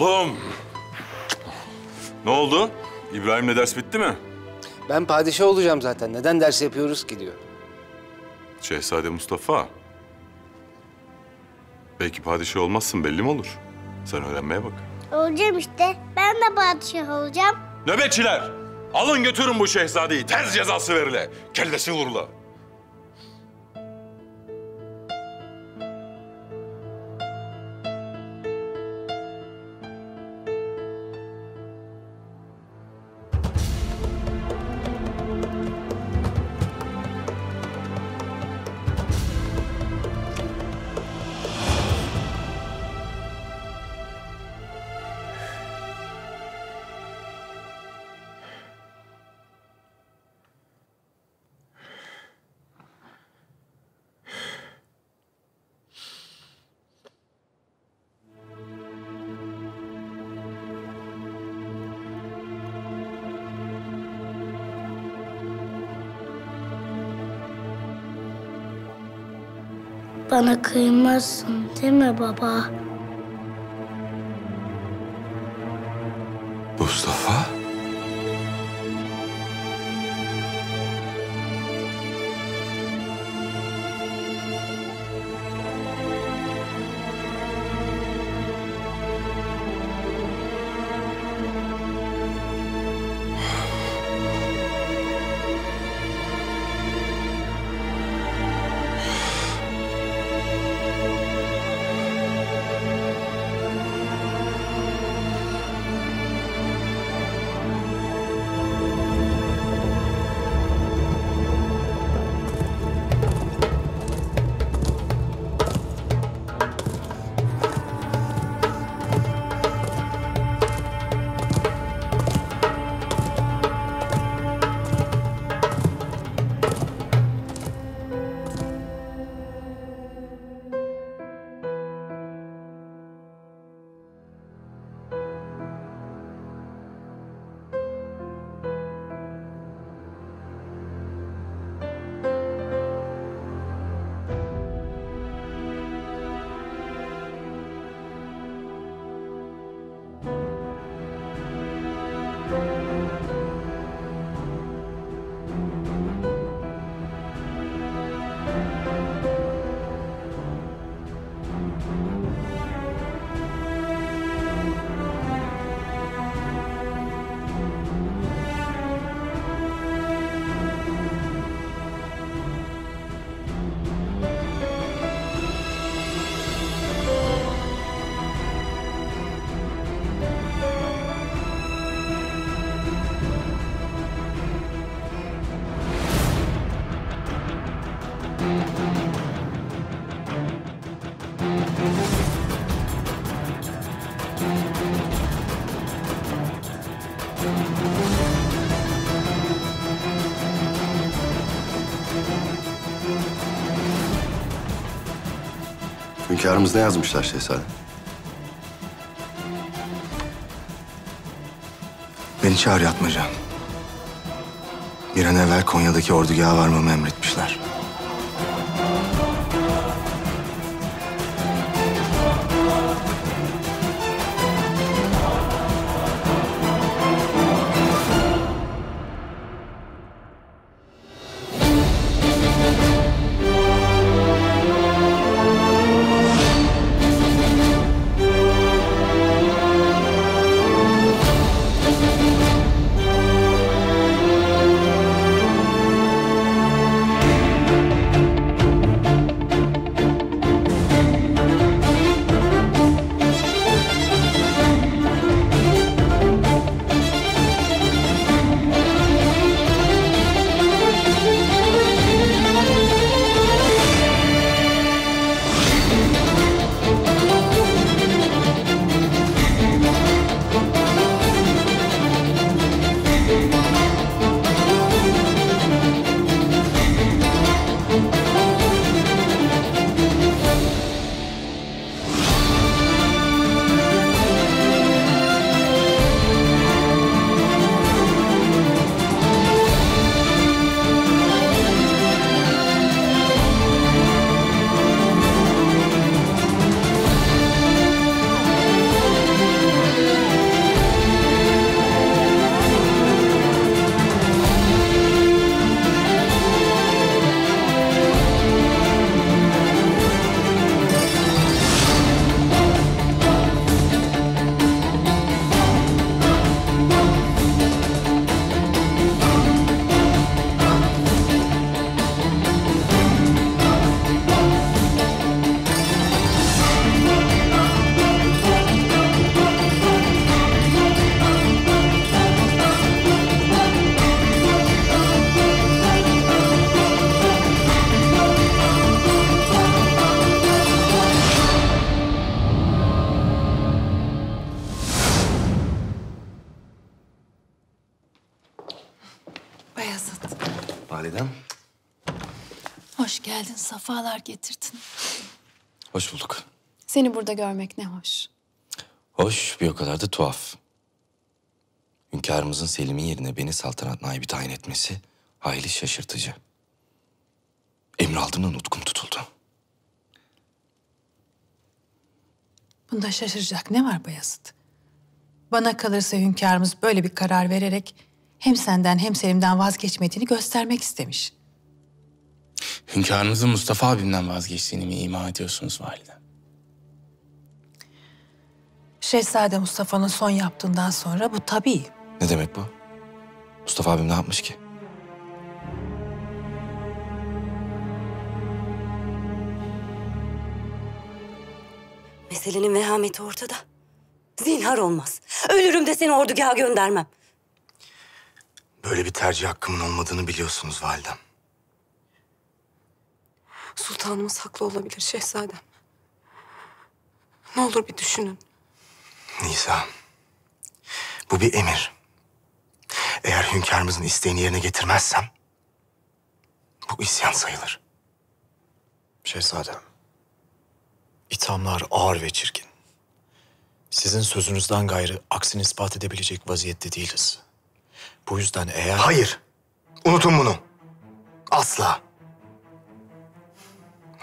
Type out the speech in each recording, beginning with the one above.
Oğlum. Ne oldu? İbrahim'le ders bitti mi? Ben padişah olacağım zaten. Neden ders yapıyoruz ki diyor. Şehzade Mustafa. Belki padişah olmazsın, belli mi olur? Sen öğrenmeye bak. Olacağım işte. Ben de padişah olacağım. Nöbetçiler! Alın götürün bu şehzadeyi. Ters cezası verile. Kellesi vurula. Bana kıymazsın değil mi baba? Mustafa? Hünkârımız ne yazmışlar şehzadem? Beni çağırıyor Atmaca. Bir an evvel Konya'daki ordugâha varmamı emretmişler. Esat. Validem. Hoş geldin, safalar getirdin. Hoş bulduk. Seni burada görmek ne hoş. Hoş, bir o kadar da tuhaf. Hünkârımızın Selim'in yerine beni saltanat naibi tayin etmesi hayli şaşırtıcı. Emraldığımda nutkum tutuldu. Bunda şaşıracak ne var Bayezid? Bana kalırsa hünkârımız böyle bir karar vererek hem senden hem Selim'den vazgeçmediğini göstermek istemiş. Hünkârınızın Mustafa abimden vazgeçtiğini mi ima ediyorsunuz validem? Şehzade Mustafa'nın son yaptığından sonra bu tabii. Ne demek bu? Mustafa abim ne yapmış ki? Meselenin vehameti ortada. Zinhar olmaz. Ölürüm de seni ordugaha göndermem. Böyle bir tercih hakkımın olmadığını biliyorsunuz validem. Sultanımız haklı olabilir şehzadem. Ne olur bir düşünün. Nisa, bu bir emir. Eğer hünkârımızın isteğini yerine getirmezsem bu isyan sayılır. Şehzadem, ithamlar ağır ve çirkin. Sizin sözünüzden gayrı aksini ispat edebilecek vaziyette değiliz. Bu yüzden eğer... Hayır, unutun bunu. Asla.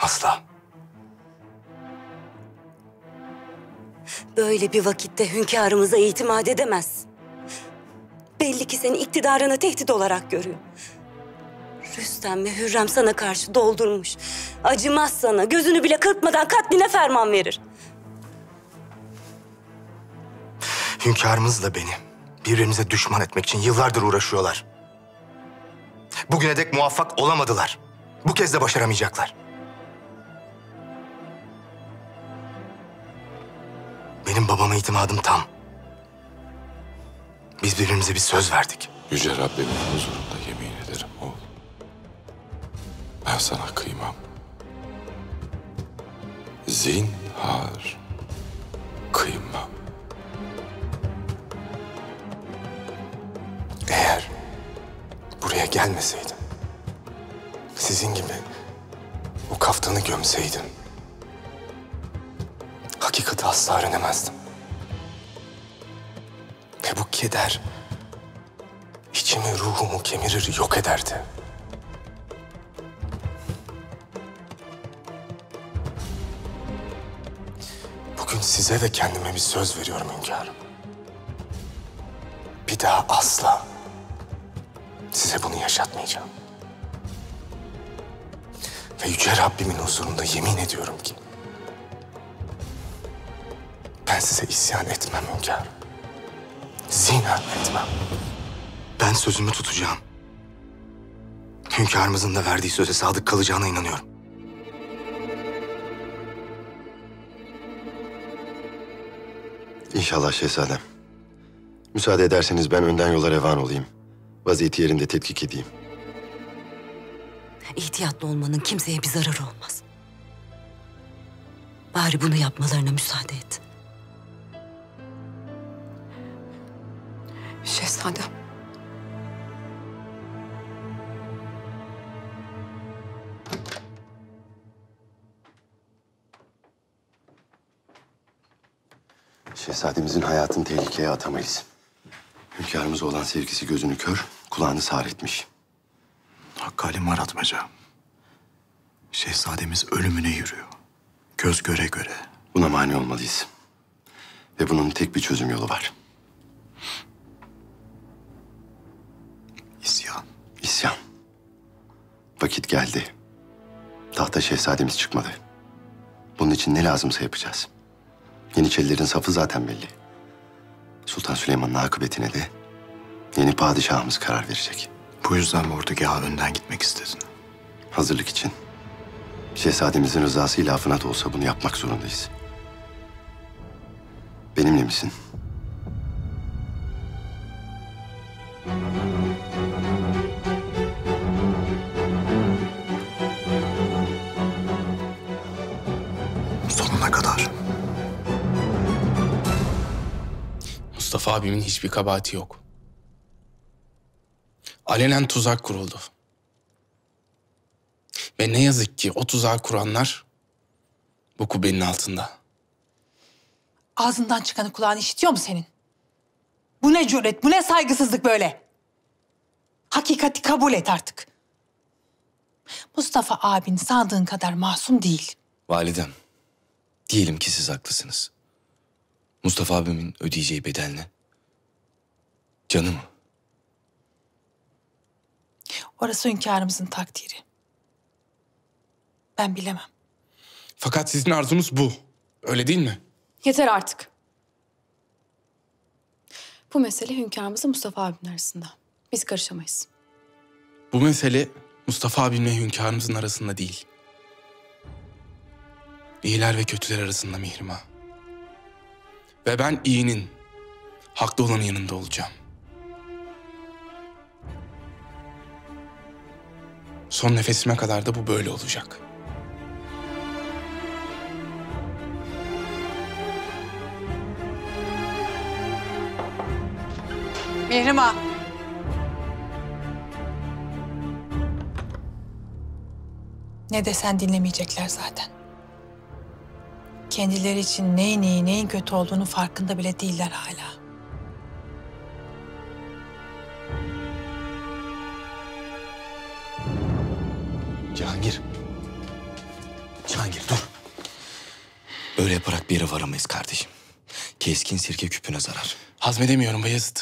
Asla. Böyle bir vakitte hünkârımıza itimat edemez. Belli ki seni iktidarına tehdit olarak görüyor. Rüstem ve Hürrem sana karşı doldurmuş. Acımaz sana, gözünü bile kırpmadan katline ferman verir. Hünkârımızla beni birbirimize düşman etmek için yıllardır uğraşıyorlar. Bugüne dek muvaffak olamadılar. Bu kez de başaramayacaklar. Benim babama itimadım tam. Biz birbirimize bir söz verdik. Yüce Rabbimin huzurunda yemin ederim oğul. Ben sana kıymam. Zinhar kıymam. Eğer buraya gelmeseydim, sizin gibi o kaftanı gömseydim, hakikati asla öğrenemezdim. Ve bu keder içimi, ruhumu kemirir, yok ederdi. Bugün size ve kendime bir söz veriyorum hünkârım. Bir daha asla size bunu yaşatmayacağım. Ve Yüce Rabbimin huzurunda yemin ediyorum ki ben size isyan etmem hünkârım. Zinhar etmem. Ben sözümü tutacağım. Hünkârımızın da verdiği söze sadık kalacağına inanıyorum. İnşallah şehzadem. Müsaade ederseniz ben önden yola revan olayım. Vaziyeti yerinde tetkik edeyim. İhtiyatlı olmanın kimseye bir zararı olmaz. Bari bunu yapmalarına müsaade et. Şehzadem. Şehzademizin hayatını tehlikeye atamayız. Hünkârımıza olan sevgisi gözünü kör, kulağını sağır etmiş. Hakkı alim var Atmaca. Şehzademiz ölümüne yürüyor. Göz göre göre. Buna mani olmalıyız. Ve bunun tek bir çözüm yolu var. İsyan. İsyan. Vakit geldi. Tahta şehzademiz çıkmadı. Bunun için ne lazımsa yapacağız. Yeniçerilerin safı zaten belli. Sultan Süleyman'ın akıbetine de yeni padişahımız karar verecek. Bu yüzden mi ordugaha önden gitmek istedin? Hazırlık için. Şehzademizin rızası ilafına da olsa bunu yapmak zorundayız. Benimle misin? Sonuna kadar. Mustafa abimin hiçbir kabahati yok. alenen tuzak kuruldu. Ve ne yazık ki o tuzağı kuranlar bu kubbenin altında. Ağzından çıkanı kulağın işitiyor mu senin? Bu ne cüret, bu ne saygısızlık böyle? Hakikati kabul et artık. Mustafa abin sandığın kadar masum değil. Validem, diyelim ki siz haklısınız. Mustafa abimin ödeyeceği bedel ne? Canı mı? Orası hünkârımızın takdiri. Ben bilemem. Fakat sizin arzunuz bu. Öyle değil mi? Yeter artık. Bu mesele hünkârımızla Mustafa abinin arasında. Biz karışamayız. Bu mesele Mustafa abimle hünkârımızın arasında değil. İyiler ve kötüler arasında Mihrim Ağa. Ve ben iyinin, haklı olanın yanında olacağım. Son nefesime kadar da bu böyle olacak. Mihrim Ağa. Ne desen dinlemeyecekler zaten. Kendileri için neyin iyi, neyin kötü olduğunu farkında bile değiller hala. Cihangir. Cihangir dur. Öyle yaparak bir yere varamayız kardeşim. Keskin sirke küpüne zarar. Hazmedemiyorum Bayezid.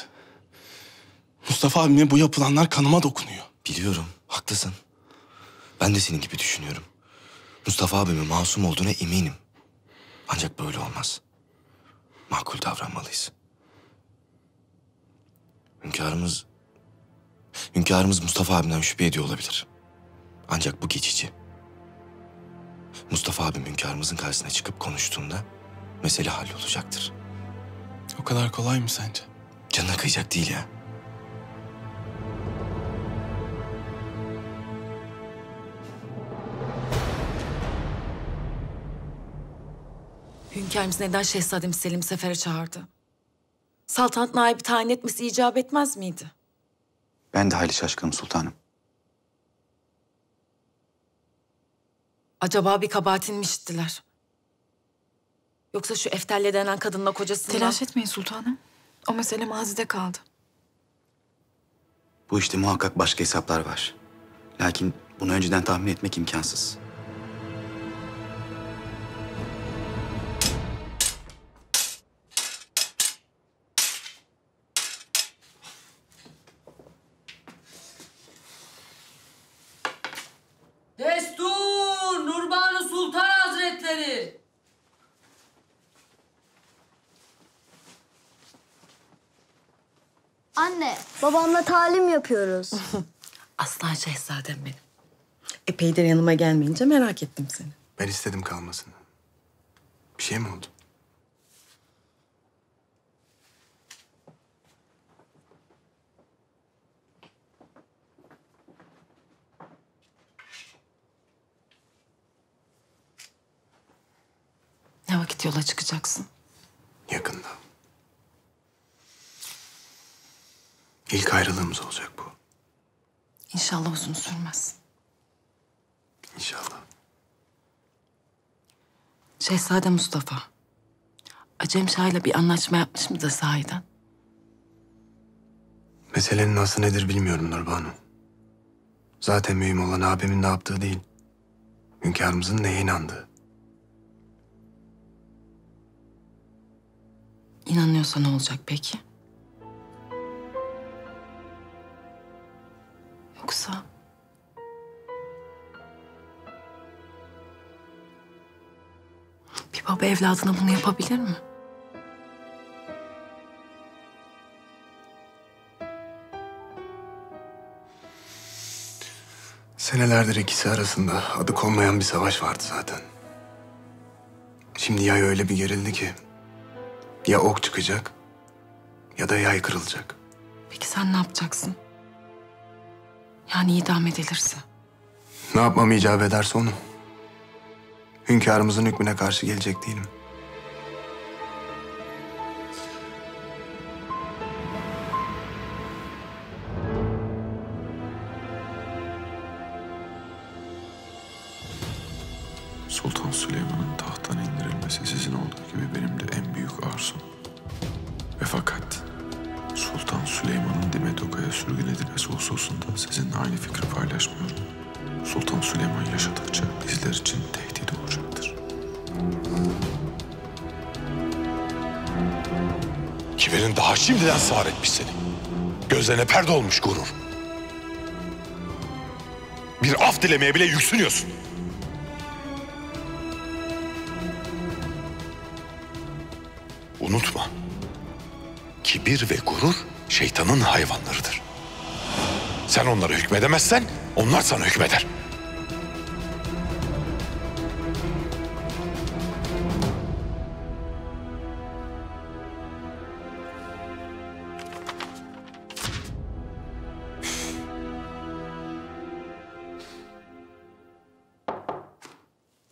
Mustafa abime bu yapılanlar kanıma dokunuyor. Biliyorum, haklısın. Ben de senin gibi düşünüyorum. Mustafa abimin masum olduğuna eminim. Ancak böyle olmaz. Makul davranmalıyız. Hünkârımız Mustafa abimden şüphe ediyor olabilir. Ancak bu geçici. Mustafa abim hünkârımızın karşısına çıkıp konuştuğunda mesele hallolacaktır. O kadar kolay mı sence? Canına kıyacak değil ya. Hünkârımız neden Şehzademiz Selim'i sefere çağırdı? Saltanat naibi tayin etmesi icap etmez miydi? Ben de hayli şaşkınım sultanım. Acaba bir kabahatini mi işittiler? Yoksa şu Eftel'le denen kadınla kocasından... Telaş etmeyin sultanım. O mesele mazide kaldı. Bu işte muhakkak başka hesaplar var. Lakin bunu önceden tahmin etmek imkansız. Anne, babamla talim yapıyoruz. Aslan şehzadem benim. Epeydir yanıma gelmeyince merak ettim seni. Ben istedim kalmasını. Bir şey mi oldu? Ne vakit yola çıkacaksın? Yakında. İlk ayrılığımız olacak bu. İnşallah uzun sürmez. İnşallah. Şehzade Mustafa, Acem Şah'la bir anlaşma yapmış mı da sahiden? Meselenin aslı nedir bilmiyorum Nurbanu. Zaten mühim olan abimin ne yaptığı değil, hünkârımızın neye inandığı. İnanıyorsa ne olacak peki? Yoksa... Bir baba evladına bunu yapabilir mi? Senelerdir ikisi arasında adı konmayan bir savaş vardı zaten. Şimdi yay öyle bir gerildi ki... Ya ok çıkacak ya da yay kırılacak. Peki sen ne yapacaksın? Yani idam edilirse? Ne yapmam icap ederse onu. Hünkârımızın hükmüne karşı gelecek değilim. Sultan Süleyman'ın tahttan indirilmesi sizin olduğu gibi benim de en büyük arzum. Ve fakat Sultan Süleyman'ın Dimedoka'ya sürgün edilmesi hususunda sizinle aynı fikri paylaşmıyorum. Sultan Süleyman yaşadıkça bizler için tehdit olacaktır. Kiberin daha şimdiden sağır etmiş seni. Gözlerine perde olmuş gurur. Bir af dilemeye bile yüksünüyorsun. Unutma, kibir ve gurur şeytanın hayvanlarıdır. Sen onlara hükmedemezsen, onlar sana hükmeder.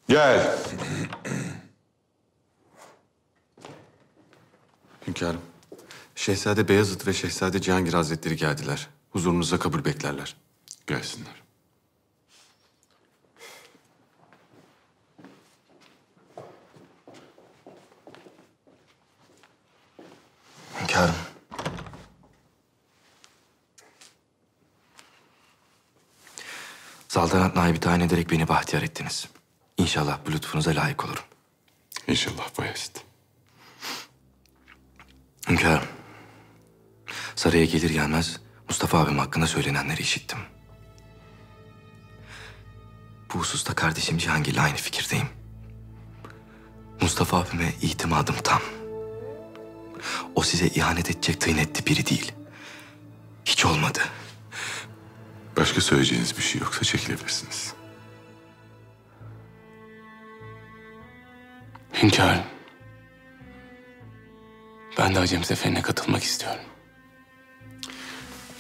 Gel. Hünkârım, Şehzade Beyazıt ve Şehzade Cihangir Hazretleri geldiler. Huzurunuza kabul beklerler. Gelsinler. Hünkârım. Saltanat naibi tayin ederek beni bahtiyar ettiniz. İnşallah bu lütfunuza layık olurum. İnşallah Bayezid. Hünkârım, saraya gelir gelmez Mustafa abim hakkında söylenenleri işittim. Bu hususta kardeşim Cihangir'le aynı fikirdeyim. Mustafa abime itimadım tam. O size ihanet edecek tıynetli biri değil. Hiç olmadı. Başka söyleyeceğiniz bir şey yoksa çekilebilirsiniz. Hünkârım, ben de Acem Seferi'ne katılmak istiyorum.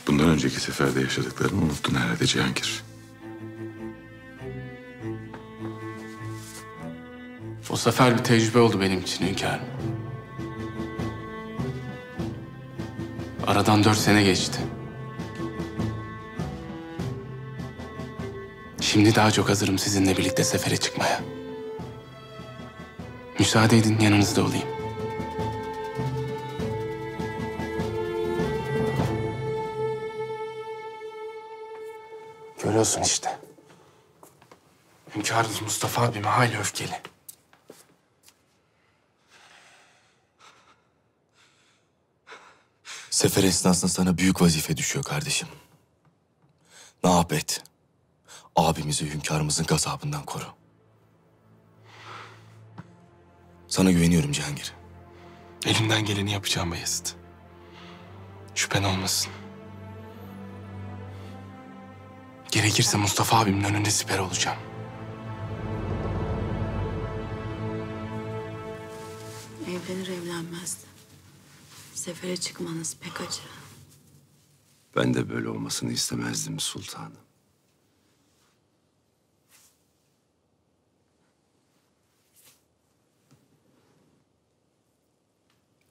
Bundan önceki seferde yaşadıklarını unuttun herhalde Cihangir. O sefer bir tecrübe oldu benim için hünkârım. Aradan 4 sene geçti. Şimdi daha çok hazırım sizinle birlikte sefere çıkmaya. Müsaade edin, yanınızda olayım. Görüyorsun işte. Hünkârımız Mustafa abime hâlâ öfkeli. Sefer esnasında sana büyük vazife düşüyor kardeşim. Ne yap et? Abimizi hünkârımızın gazabından koru. Sana güveniyorum Cihangir. Elimden geleni yapacağım Bayezid. Şüphen olmasın. Gerekirse Mustafa abimin önünde siper olacağım. Evlenir evlenmez de sefere çıkmanız pek acı. Ben de böyle olmasını istemezdim sultanım.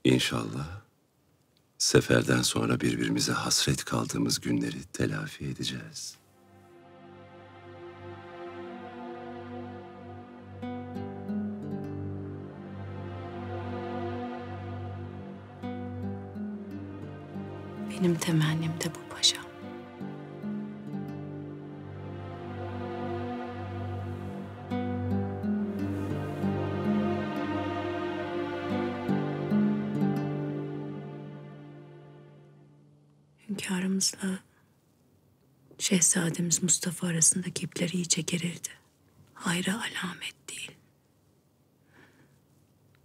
İnşallah seferden sonra birbirimize hasret kaldığımız günleri telafi edeceğiz. Benim temennim de bu paşam. Hünkârımızla Şehzademiz Mustafa arasındaki ipler iyice gerildi. Hayra alamet değil.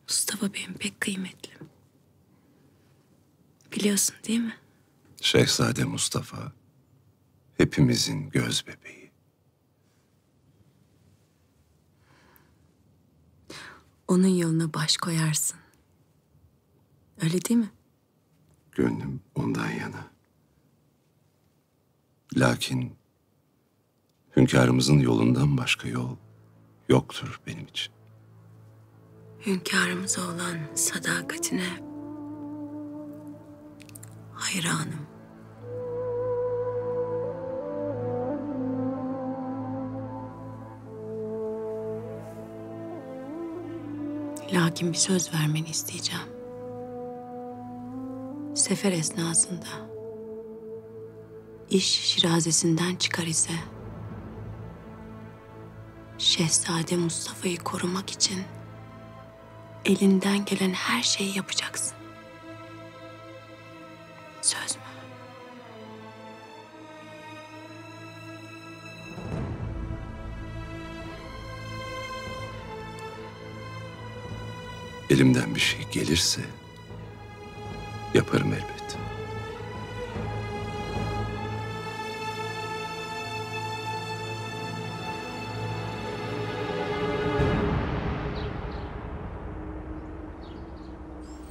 Mustafa benim pek kıymetlim. Biliyorsun değil mi? Şehzade Mustafa hepimizin göz bebeği. Onun yoluna baş koyarsın. Öyle değil mi? Gönlüm ondan yana. Lakin hünkârımızın yolundan başka yol yoktur benim için. Hünkârımıza olan sadakatine hayranım. Lakin bir söz vermeni isteyeceğim. Sefer esnasında iş şirazesinden çıkar ise Şehzade Mustafa'yı korumak için elinden gelen her şeyi yapacaksın. Söz mü? Elimden bir şey gelirse yaparım elbet.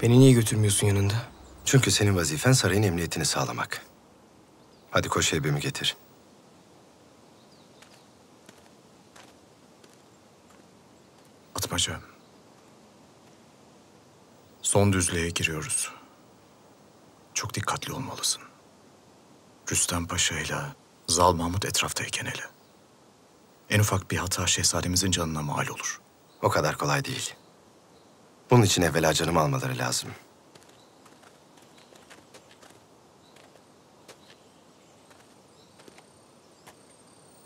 Beni niye götürmüyorsun yanında? Çünkü senin vazifen sarayın emniyetini sağlamak. Hadi koş, elbimi getir. Atmaca. Son düzlüğe giriyoruz. Çok dikkatli olmalısın. Rüstem Paşa ile Zal Mahmut etraftayken hele. En ufak bir hata şehzademizin canına mal olur. O kadar kolay değil. Bunun için evvela canımı almaları lazım.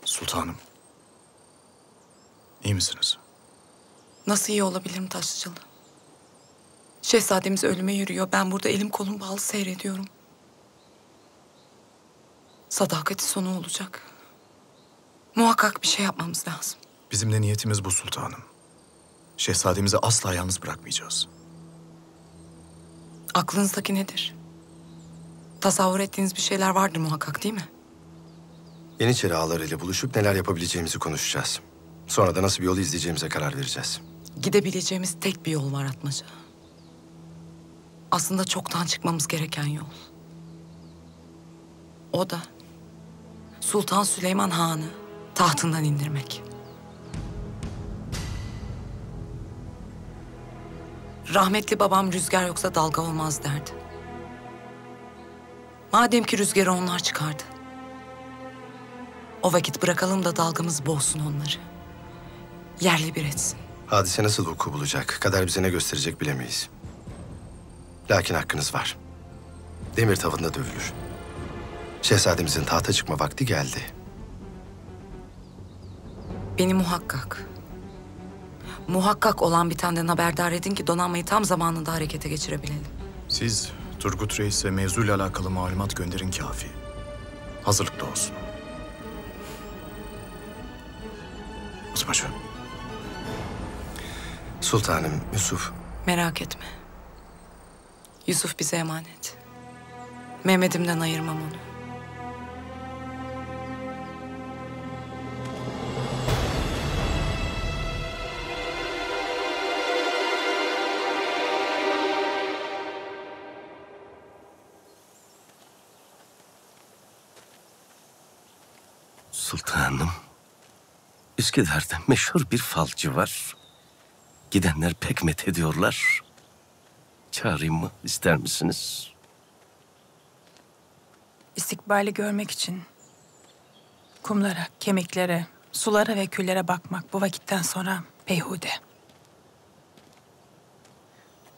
Sultanım. İyi misiniz? Nasıl iyi olabilirim Taşlıcalı? Şehzademiz ölüme yürüyor. Ben burada elim kolum bağlı seyrediyorum. Sadakati sonu olacak. Muhakkak bir şey yapmamız lazım. Bizim de niyetimiz bu sultanım. Şehzademizi asla yalnız bırakmayacağız. Aklınızdaki nedir? Tasavvur ettiğiniz bir şeyler vardır muhakkak, değil mi? Yeniçeri ağaları ile buluşup neler yapabileceğimizi konuşacağız. Sonra da nasıl bir yolu izleyeceğimize karar vereceğiz. Gidebileceğimiz tek bir yol var Atmaca. Aslında çoktan çıkmamız gereken yol. O da Sultan Süleyman Han'ı tahtından indirmek. Rahmetli babam rüzgar yoksa dalga olmaz derdi. Madem ki rüzgarı onlar çıkardı. O vakit bırakalım da dalgamız boğsun onları. Yerle bir etsin. Hadise nasıl vuku bulacak, kader bize ne gösterecek bilemeyiz. Lakin hakkınız var. Demir tavında dövülür. Şehzademizin tahta çıkma vakti geldi. Beni muhakkak olan bitenden haberdar edin ki donanmayı tam zamanında harekete geçirebilelim. Siz Turgut Reis'e mevzuyla alakalı malumat gönderin kafi. Hazırlıklı olsun. Osmanlı. Sultanım, Yusuf. Merak etme. Yusuf bize emanet. Mehmet'imden ayırmam onu. Sultanım, Üsküdar'da meşhur bir falcı var. Gidenler pek met ediyorlar. Çağırayım mı? İster misiniz? İstikbali görmek için kumlara, kemiklere, sulara ve küllere bakmak bu vakitten sonra beyhude.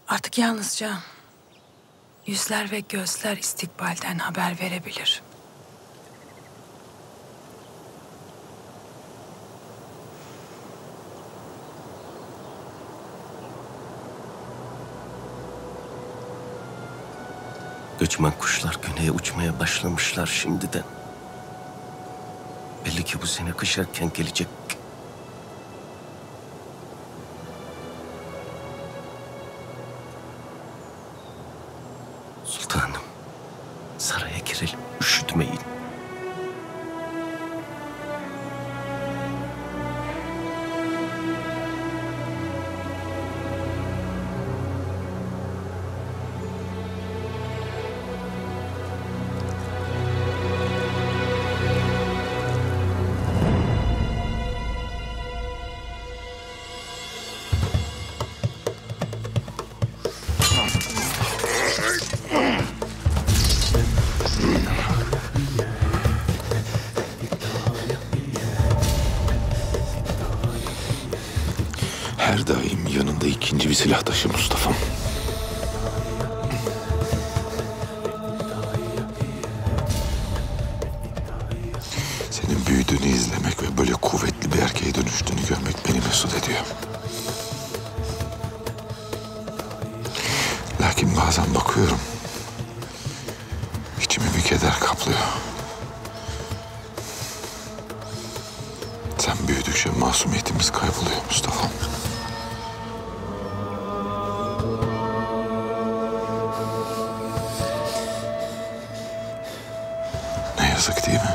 Artık yalnızca yüzler ve gözler istikbalden haber verebilir. Göçmen kuşlar güneye uçmaya başlamışlar şimdiden. Belli ki bu sene kış erken gelecek. Sultanım, saraya girelim, üşütmeyin. Yeah. ikinci bir silah taşı Mustafa'm. Senin büyüdüğünü izlemek ve böyle kuvvetli bir erkeğe dönüştüğünü görmek beni mesut ediyor. Lakin bazen bakıyorum, içimi bir keder kaplıyor. Sen büyüdükçe masumiyetimiz kayboluyor Mustafa. Ne yazık değil mi?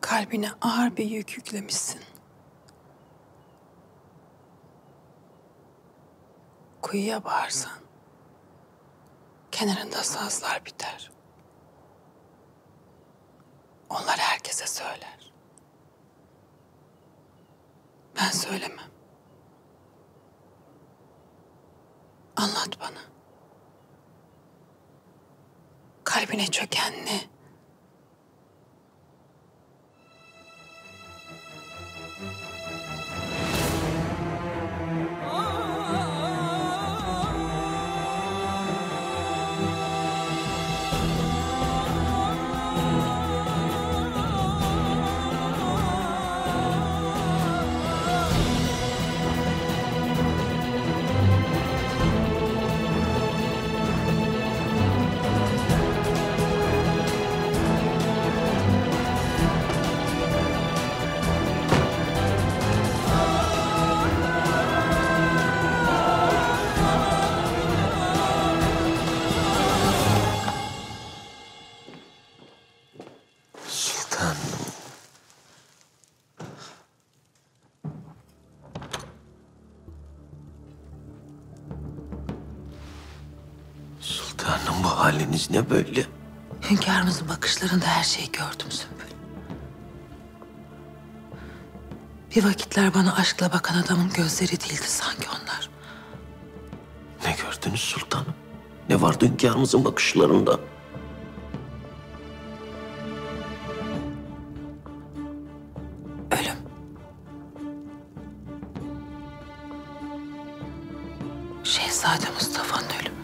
Kalbine ağır bir yük yüklemişsin. Kuyuya bağırsan, kenarında sazlar biter. Onlar herkese söyler. Ben söylemem. Anlat bana. Kalbine çöken ne? Sultanım, bu haliniz ne böyle? Hünkârımızın bakışlarında her şeyi gördüm Sümbül. Bir vakitler bana aşkla bakan adamın gözleri değildi sanki onlar. Ne gördünüz sultanım? Ne vardı hünkârımızın bakışlarında? Ölüm. Şehzade Mustafa'nın ölümü.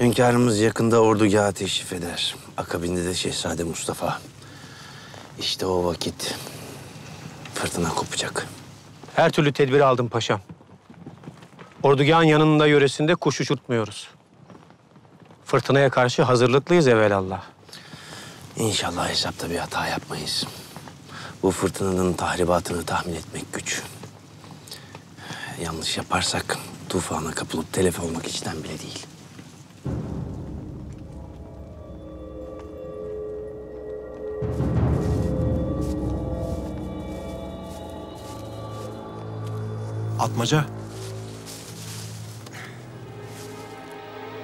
Hünkârımız yakında ordugâha teşrif eder. Akabinde de Şehzade Mustafa. İşte o vakit fırtına kopacak. Her türlü tedbiri aldım paşam. Ordugâhın yanında yöresinde kuş uçurtmuyoruz. Fırtınaya karşı hazırlıklıyız evvelallah. İnşallah hesapta bir hata yapmayız. Bu fırtınanın tahribatını tahmin etmek güç. Yanlış yaparsak tufana kapılıp telef olmak içten bile değil. Atmaca.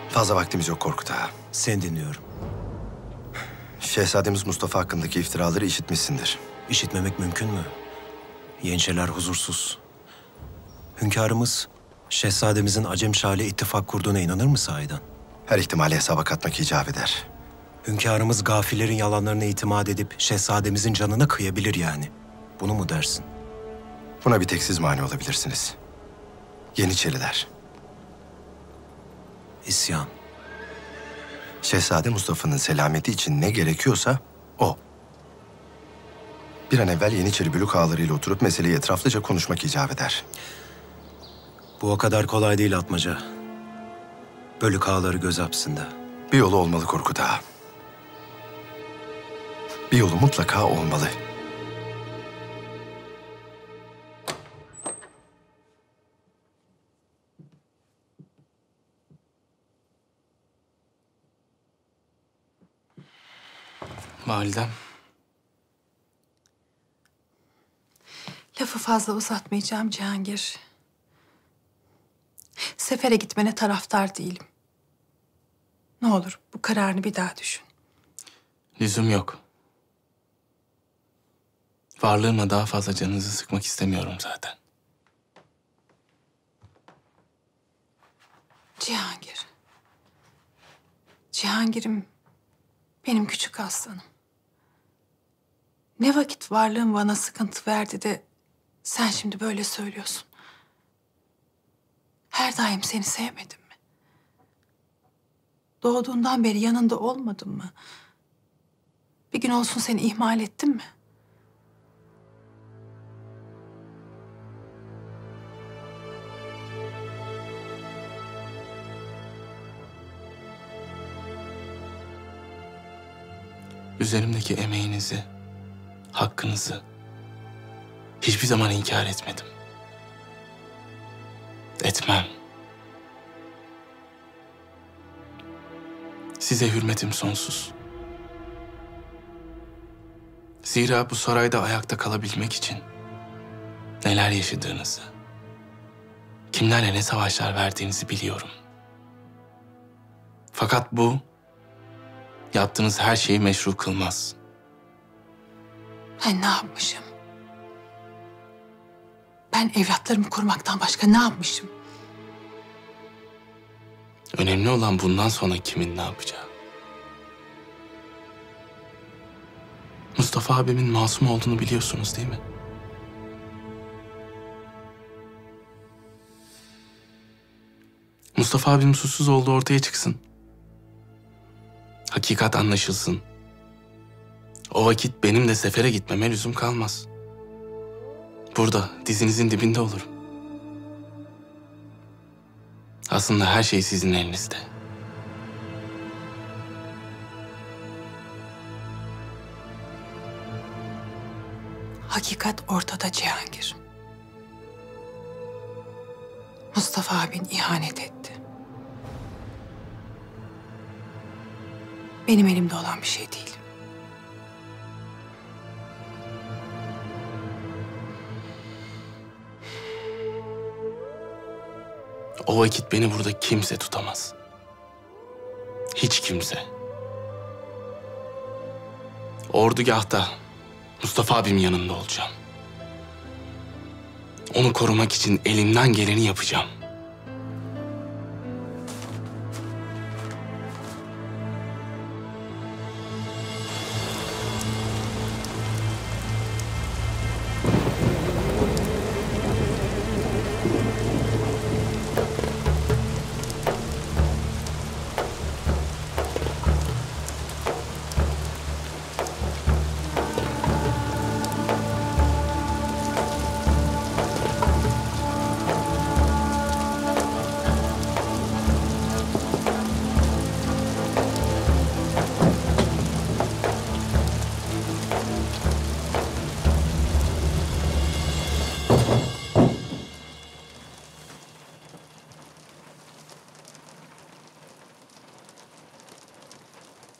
Fazla vaktimiz yok Korkut Ağa. Seni dinliyorum. Şehzademiz Mustafa hakkındaki iftiraları işitmişsindir. İşitmemek mümkün mü? Yeniçeriler huzursuz. Hünkârımız şehzademizin Acem Şah'le ittifak kurduğuna inanır mı sahiden? Her ihtimali hesaba katmak icap eder. Hünkârımız gafillerin yalanlarına itimat edip şehzademizin canına kıyabilir yani. Bunu mu dersin? Buna bir tek siz mani olabilirsiniz. Yeniçeriler. İsyan. Şehzade Mustafa'nın selameti için ne gerekiyorsa o. Bir an evvel Yeniçeri bölük ağalarıyla oturup meseleyi etraflıca konuşmak icap eder. Bu o kadar kolay değil Atmaca. Bölük ağaları göz hapsında. Bir yolu olmalı Korkut Ağa. Bir yolu mutlaka olmalı. Validem. Lafı fazla uzatmayacağım Cihangir. Sefere gitmene taraftar değilim. Ne olur bu kararını bir daha düşün. Lüzum yok. Varlığımla daha fazla canınızı sıkmak istemiyorum zaten. Cihangir. Cihangir'im, benim küçük aslanım. Ne vakit varlığım bana sıkıntı verdi de sen şimdi böyle söylüyorsun. Her daim seni sevmedim mi? Doğduğundan beri yanında olmadım mı? Bir gün olsun seni ihmal ettim mi? Üzerimdeki emeğinizi, hakkınızı hiçbir zaman inkar etmedim. Etmem. Size hürmetim sonsuz. Zira bu sarayda ayakta kalabilmek için neler yaşadığınızı, kimlerle ne savaşlar verdiğinizi biliyorum. Fakat bu yaptığınız her şeyi meşru kılmaz. Ben ne yapmışım? Ben evlatlarımı korumaktan başka ne yapmışım? Önemli olan bundan sonra kimin ne yapacağı. Mustafa abimin masum olduğunu biliyorsunuz değil mi? Mustafa abim suçsuz olduğu ortaya çıksın. Hakikat anlaşılsın. O vakit benim de sefere gitmeme lüzum kalmaz. Burada, dizinizin dibinde olurum. Aslında her şey sizin elinizde. Hakikat ortada Cihangir. Mustafa abin ihanet etti. Benim elimde olan bir şey değil. O vakit beni burada kimse tutamaz. Hiç kimse. Ordugâhta Mustafa abim yanında olacağım. Onu korumak için elimden geleni yapacağım.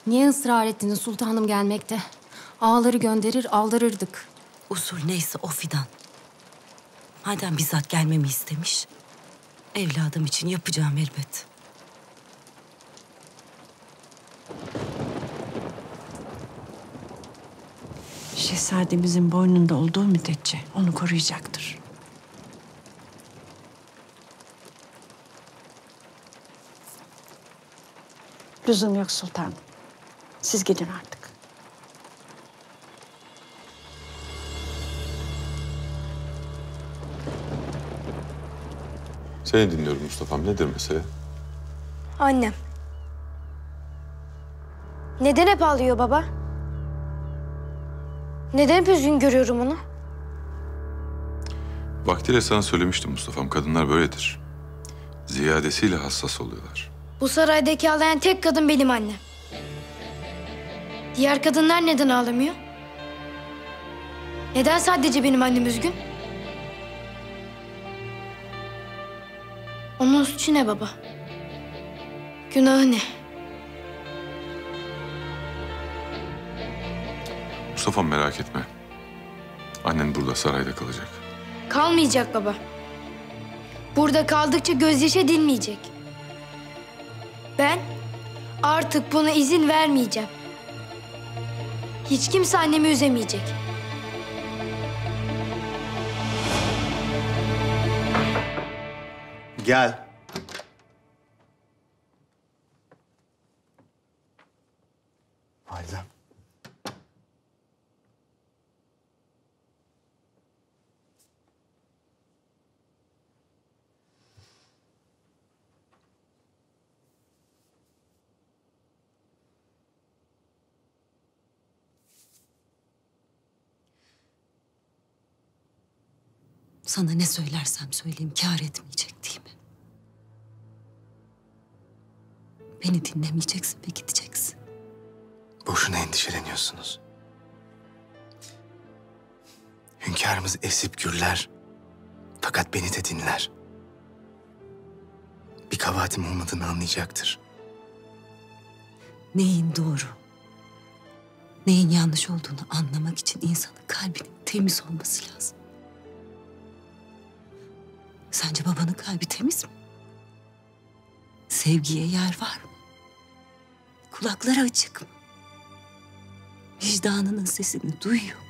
Niye ısrar ettiniz sultanım gelmekte? Ağaları gönderir, aldırırdık. Usul neyse o fidan. Madem bizzat gelmemi istemiş, evladım için yapacağım elbet. Şehzademizin boynunda olduğu müddetçe onu koruyacaktır. Lüzum yok sultanım. Siz gidin artık. Seni dinliyorum Mustafa'm. Nedir mesele? Annem. Neden hep ağlıyor baba? Neden hep üzgün görüyorum onu? Vaktiyle sana söylemiştim Mustafa'm. Kadınlar böyledir. Ziyadesiyle hassas oluyorlar. Bu saraydaki ağlayan tek kadın benim annem. Diğer kadınlar neden ağlamıyor? Neden sadece benim annem üzgün? Onun suçu ne baba? Günahı ne? Mustafa'm merak etme. Annen burada sarayda kalacak. Kalmayacak baba. Burada kaldıkça gözyaşı dinmeyecek. Ben artık buna izin vermeyeceğim. Hiç kimse annemi üzemeyecek. Gel. Aydem. Sana ne söylersem söyleyeyim kâr etmeyecek değil mi? Beni dinlemeyeceksin ve gideceksin. Boşuna endişeleniyorsunuz. Hünkârımız esip gürler. Fakat beni de dinler. Bir kabahatim olmadığını anlayacaktır. Neyin doğru, neyin yanlış olduğunu anlamak için insanın kalbinin temiz olması lazım. Sence babanın kalbi temiz mi? Sevgiye yer var mı? Kulakları açık mı? Vicdanının sesini duyuyor mu?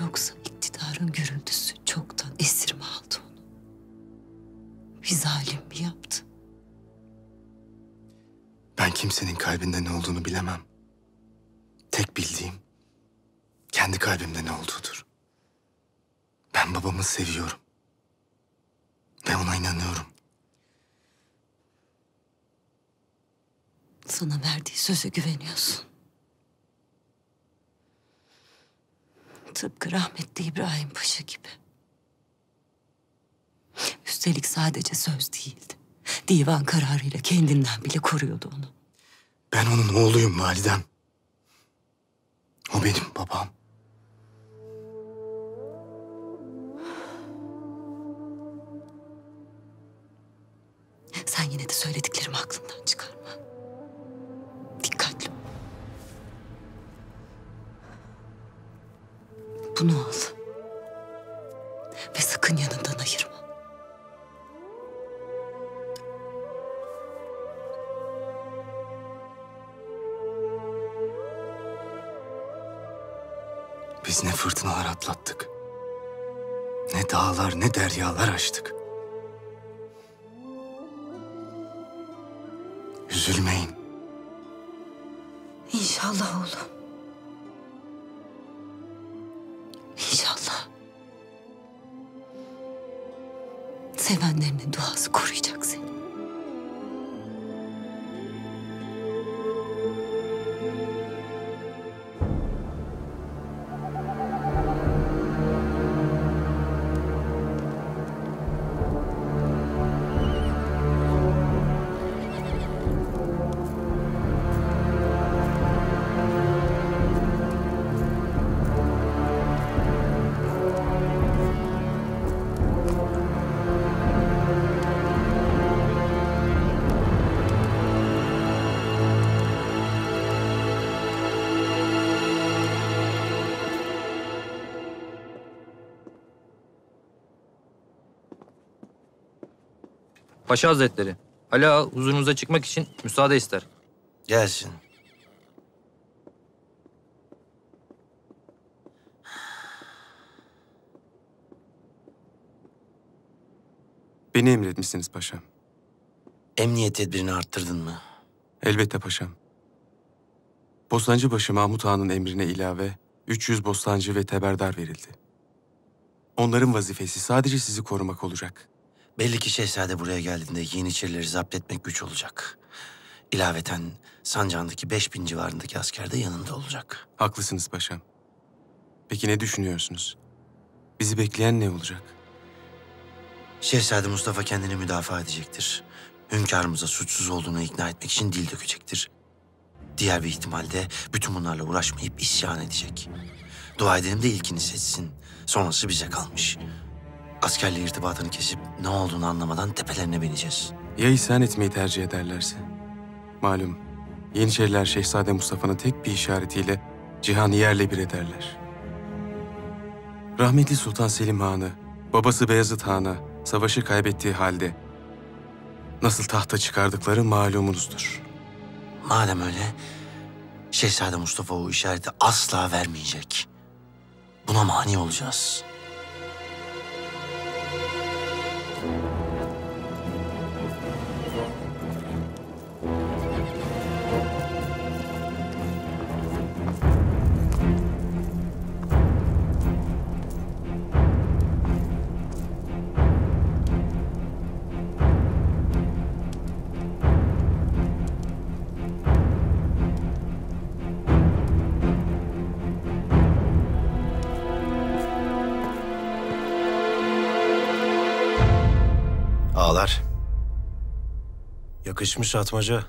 Yoksa iktidarın gürültüsü çoktan esir mi aldı onu? Bir zalim mi yaptı? Ben kimsenin kalbinde ne olduğunu bilemem. Tek bildiğim kendi kalbimde ne olduğudur. Ben babamı seviyorum. Ve ona inanıyorum. Sana verdiği söze güveniyorsun. Tıpkı rahmetli İbrahim Paşa gibi. Üstelik sadece söz değildi. Divan kararıyla kendinden bile koruyordu onu. Ben onun oğluyum validem. O benim babam. Sen yine de söylediklerimi aklından çıkarma. Dikkatli ol. Bunu al. Ve sakın yanından ayırma. Biz ne fırtınalar atlattık. Ne dağlar ne deryalar aştık. Üzülmeyin. İnşallah oğlum. İnşallah. Sevenlerinin duası koruyacak seni. Paşa Hazretleri, Ali Ağa huzurunuza çıkmak için müsaade ister. Gelsin. Beni emretmişsiniz paşam. Emniyet tedbirini arttırdın mı? Elbette paşam. Bostancıbaşı Mahmut Ağa'nın emrine ilave 300 bostancı ve teberdar verildi. Onların vazifesi sadece sizi korumak olacak. Belli ki şehzade buraya geldiğinde Yeniçerileri zapt etmek güç olacak. İlaveten sancağındaki 5000 civarındaki asker de yanında olacak. Haklısınız paşam. Peki ne düşünüyorsunuz? Bizi bekleyen ne olacak? Şehzade Mustafa kendini müdafaa edecektir. Hünkârımıza suçsuz olduğunu ikna etmek için dil dökecektir. Diğer bir ihtimalde bütün bunlarla uğraşmayıp isyan edecek. Dua edelim de ilkini seçsin. Sonrası bize kalmış. Askerle irtibatını kesip ne olduğunu anlamadan tepelerine bineceğiz. Ya isyan etmeyi tercih ederlerse? Malum, Yeniçeriler Şehzade Mustafa'nın tek bir işaretiyle cihanı yerle bir ederler. Rahmetli Sultan Selim Han'ı, babası Beyazıt Han'a savaşı kaybettiği halde nasıl tahta çıkardıkları malumunuzdur. Madem öyle, Şehzade Mustafa o işareti asla vermeyecek. Buna mani olacağız. Yakışmış Atmaca.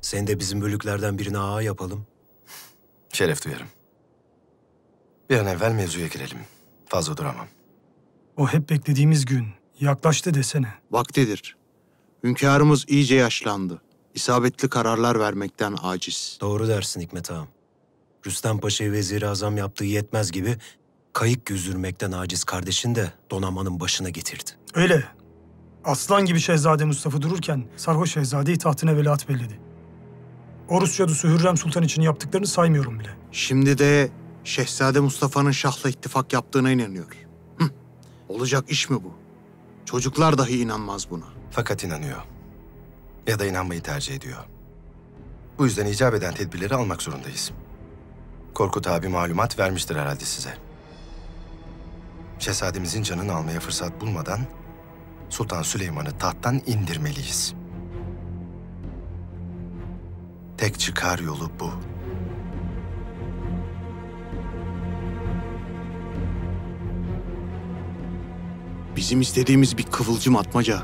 Seni de bizim bölüklerden birine ağa yapalım. Şeref duyarım. Bir an evvel mevzuya girelim. Fazla duramam. O hep beklediğimiz gün yaklaştı desene. Vaktidir. Hünkârımız iyice yaşlandı. İsabetli kararlar vermekten aciz. Doğru dersin Hikmet Ağam. Rüstem Paşa'yı vezir-i azam yaptığı yetmez gibi kayık güzdürmekten aciz kardeşin de donamanın başına getirdi. Öyle. Aslan gibi Şehzade Mustafa dururken sarhoş şehzadeyi tahtına veliaht belledi. O Rus cadısı Hürrem Sultan için yaptıklarını saymıyorum bile. Şimdi de Şehzade Mustafa'nın şahla ittifak yaptığına inanıyor. Olacak iş mi bu? Çocuklar dahi inanmaz buna. Fakat inanıyor. Ya da inanmayı tercih ediyor. Bu yüzden icap eden tedbirleri almak zorundayız. Korkut abi malumat vermiştir herhalde size. Şehzademizin canını almaya fırsat bulmadan Sultan Süleyman'ı tahttan indirmeliyiz. Tek çıkar yolu bu. Bizim istediğimiz bir kıvılcım Atmaca.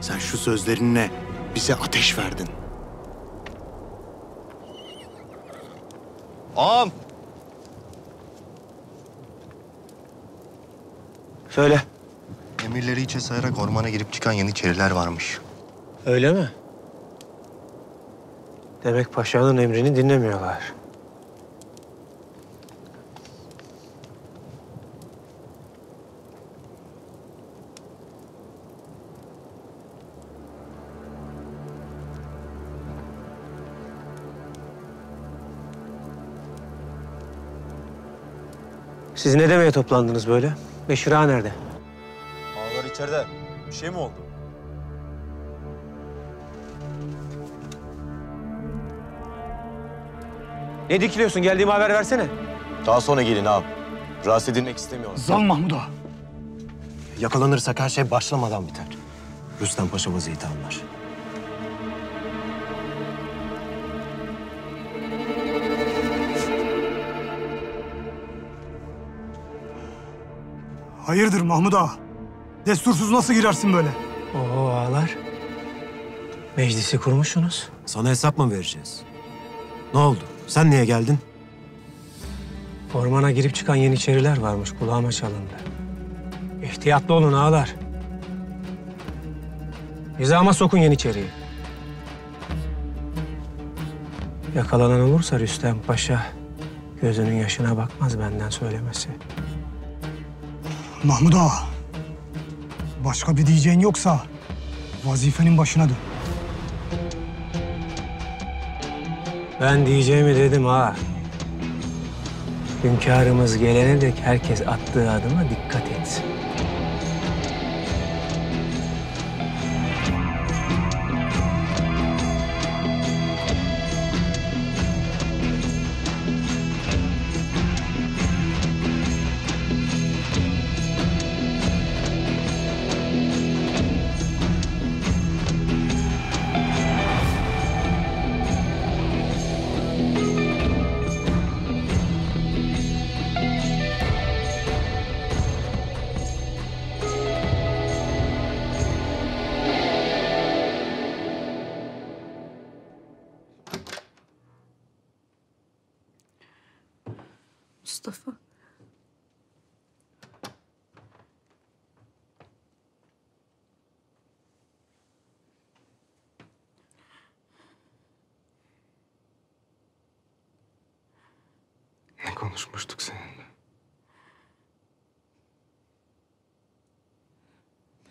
Sen şu sözlerinle bize ateş verdin. Ağam! Söyle. Emirleri içe sayarak ormana girip çıkan Yeniçeriler varmış. Öyle mi? Demek paşanın emrini dinlemiyorlar. Siz ne demeye toplandınız böyle? Beşir Ağa nerede? İçeride bir şey mi oldu? Ne dikiliyorsun? Geldiğimi haber versene. Daha sonra gelin ağam. Rahatsız edilmek istemiyorum. Zal Mahmud Ağa. Yakalanırsak her şey başlamadan biter. Rüstem Paşa vaziyeti anlar. Hayırdır Mahmud Ağa? Destursuz nasıl girersin böyle? Oo ağalar. Meclisi kurmuşsunuz. Sana hesap mı vereceğiz? Ne oldu? Sen niye geldin? Ormana girip çıkan Yeniçeriler varmış. Kulağıma çalındı. İhtiyatlı olun ağalar. Hizama sokun Yeniçeri'yi. Yakalanan olursa Rüstem Paşa gözünün yaşına bakmaz benden söylemesi. Mahmud Ağa. Başka bir diyeceğin yoksa vazifenin başına dön. Ben diyeceğimi dedim ha. Hünkârımız gelene dek herkes attığı adıma dikkat et. Mustafa. Ne konuşmuştuk seninle?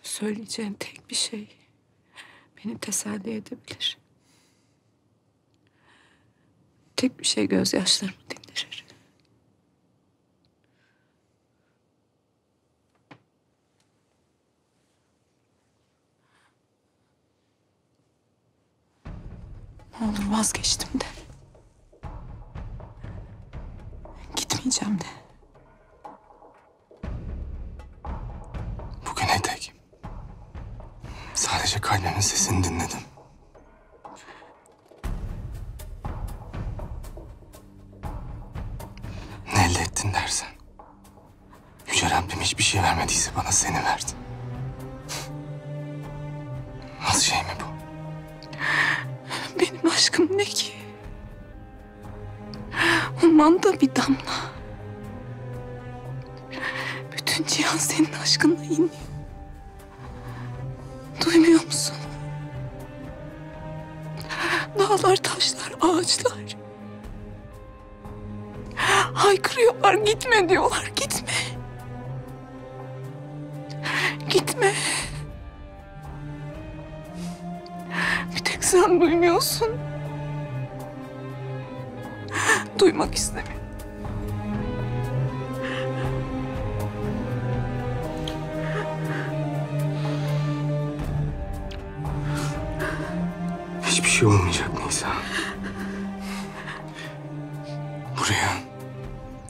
Söyleyeceğin tek bir şey beni teselli edebilir. Tek bir şey gözyaşlarımı dindirir. Ne olur vazgeçtim de. Gitmeyeceğim de. Bugüne dek sadece kalbimin sesini dinledim. Ne elde ettin dersen, Yüce Rabbim hiçbir şey vermediyse bana seni verdi. Nasıl şey mi bu? Benim aşkım ne ki? Umanda bir damla. Bütün cihan senin aşkınla iniyor. Duymuyor musun? Dağlar, taşlar, ağaçlar haykırıyorlar, gitme diyorlar, gitme. Gitme. Bir tek sen duymuyorsun. Duymak istemiyorum. Hiçbir şey olmayacak Nisa. Buraya,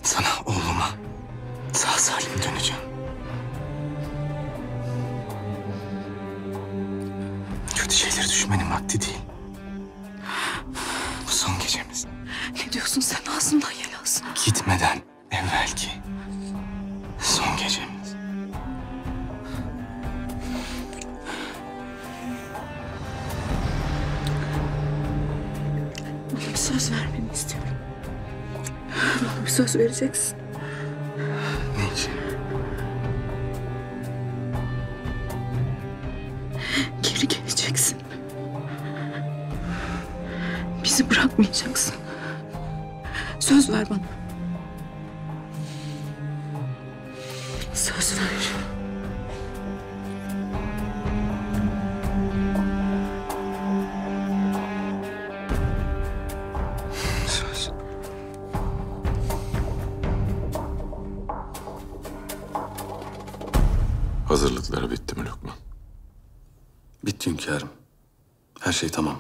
sana, oğluma sağ salim döneceğim. Kötü şeyleri düşünmenin vakti değil. Bu son gecemiz. Ne diyorsun sen? Ağzımdan yel alsın. Gitmeden evvelki son gecemiz. Bana bir söz vermeni istiyorum. Bana bir söz vereceksin. Ne için? Geri geleceksin. Bizi bırakmayacaksın. Söz ver bana. Söz ver. Hazırlıkları bitti mi Lokman? Bitti hünkârım. Her şey tamam.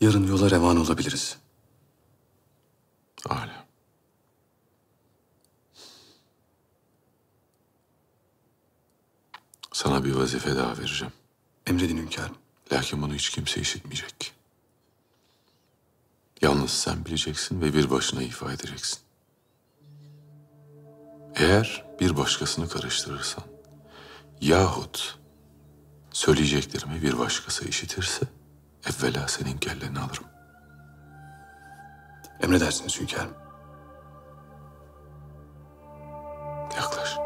Yarın yola revan olabiliriz. Âlâ. Sana bir vazife daha vereceğim. Emredin hünkârım. Lakin bunu hiç kimse işitmeyecek. Yalnız sen bileceksin ve bir başına ifa edeceksin. Eğer bir başkasını karıştırırsan yahut söyleyeceklerimi bir başkası işitirse evvela senin kelleni alırım. Emredersiniz hünkârım. Yaklaş.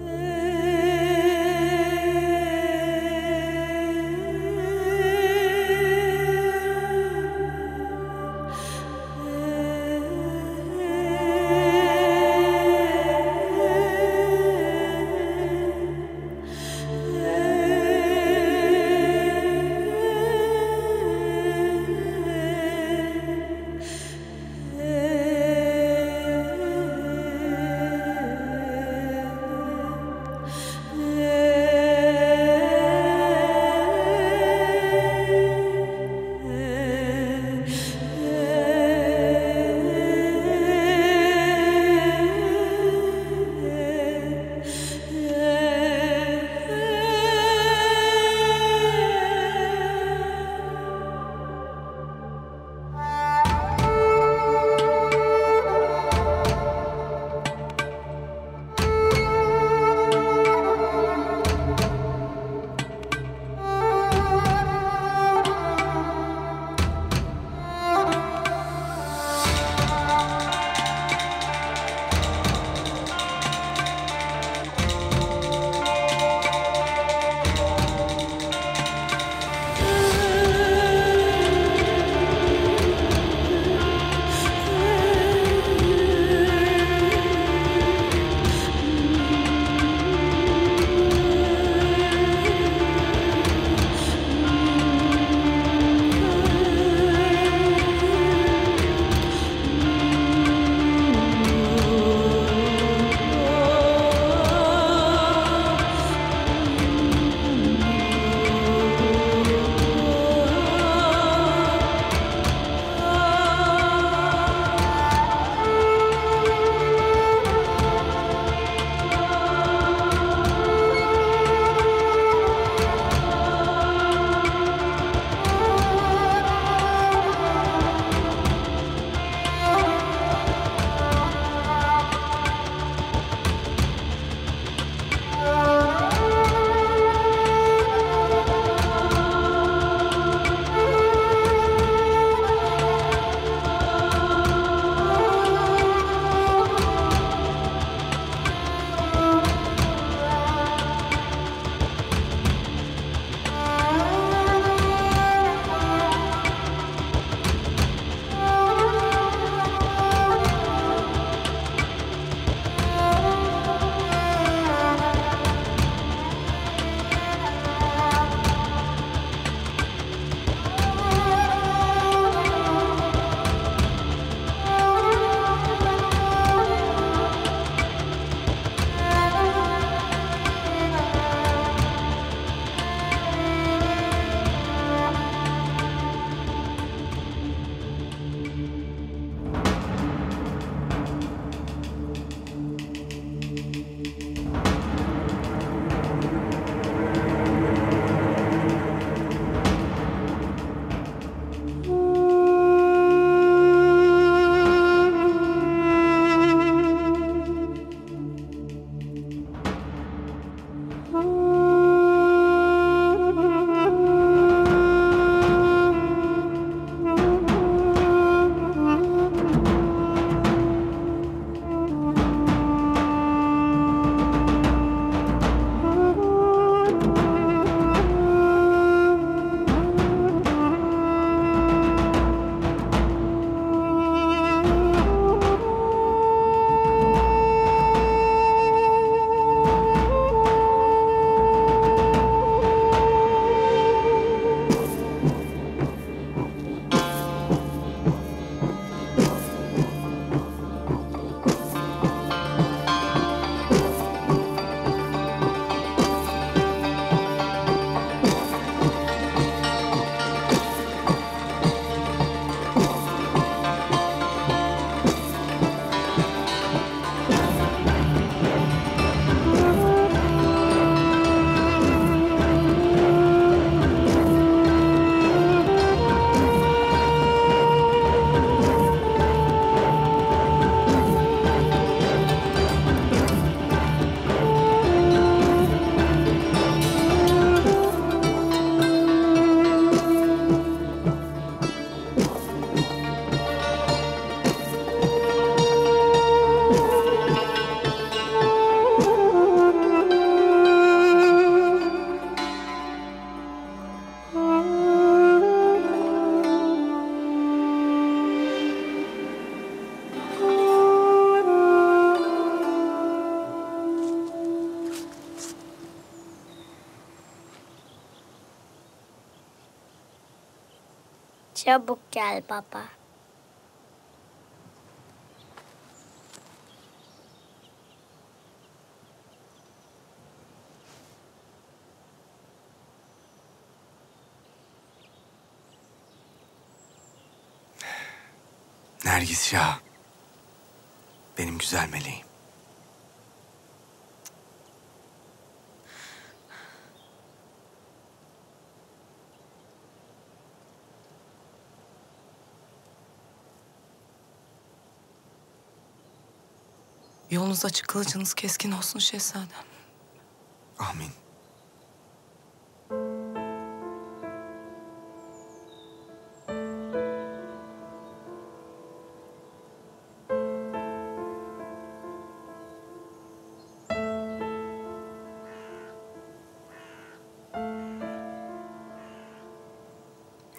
Yeah. Çabuk gel baba. Nergis ya. Benim güzel meleğim. Yolunuz açık, kılıcınız keskin olsun şehzadem. Amin.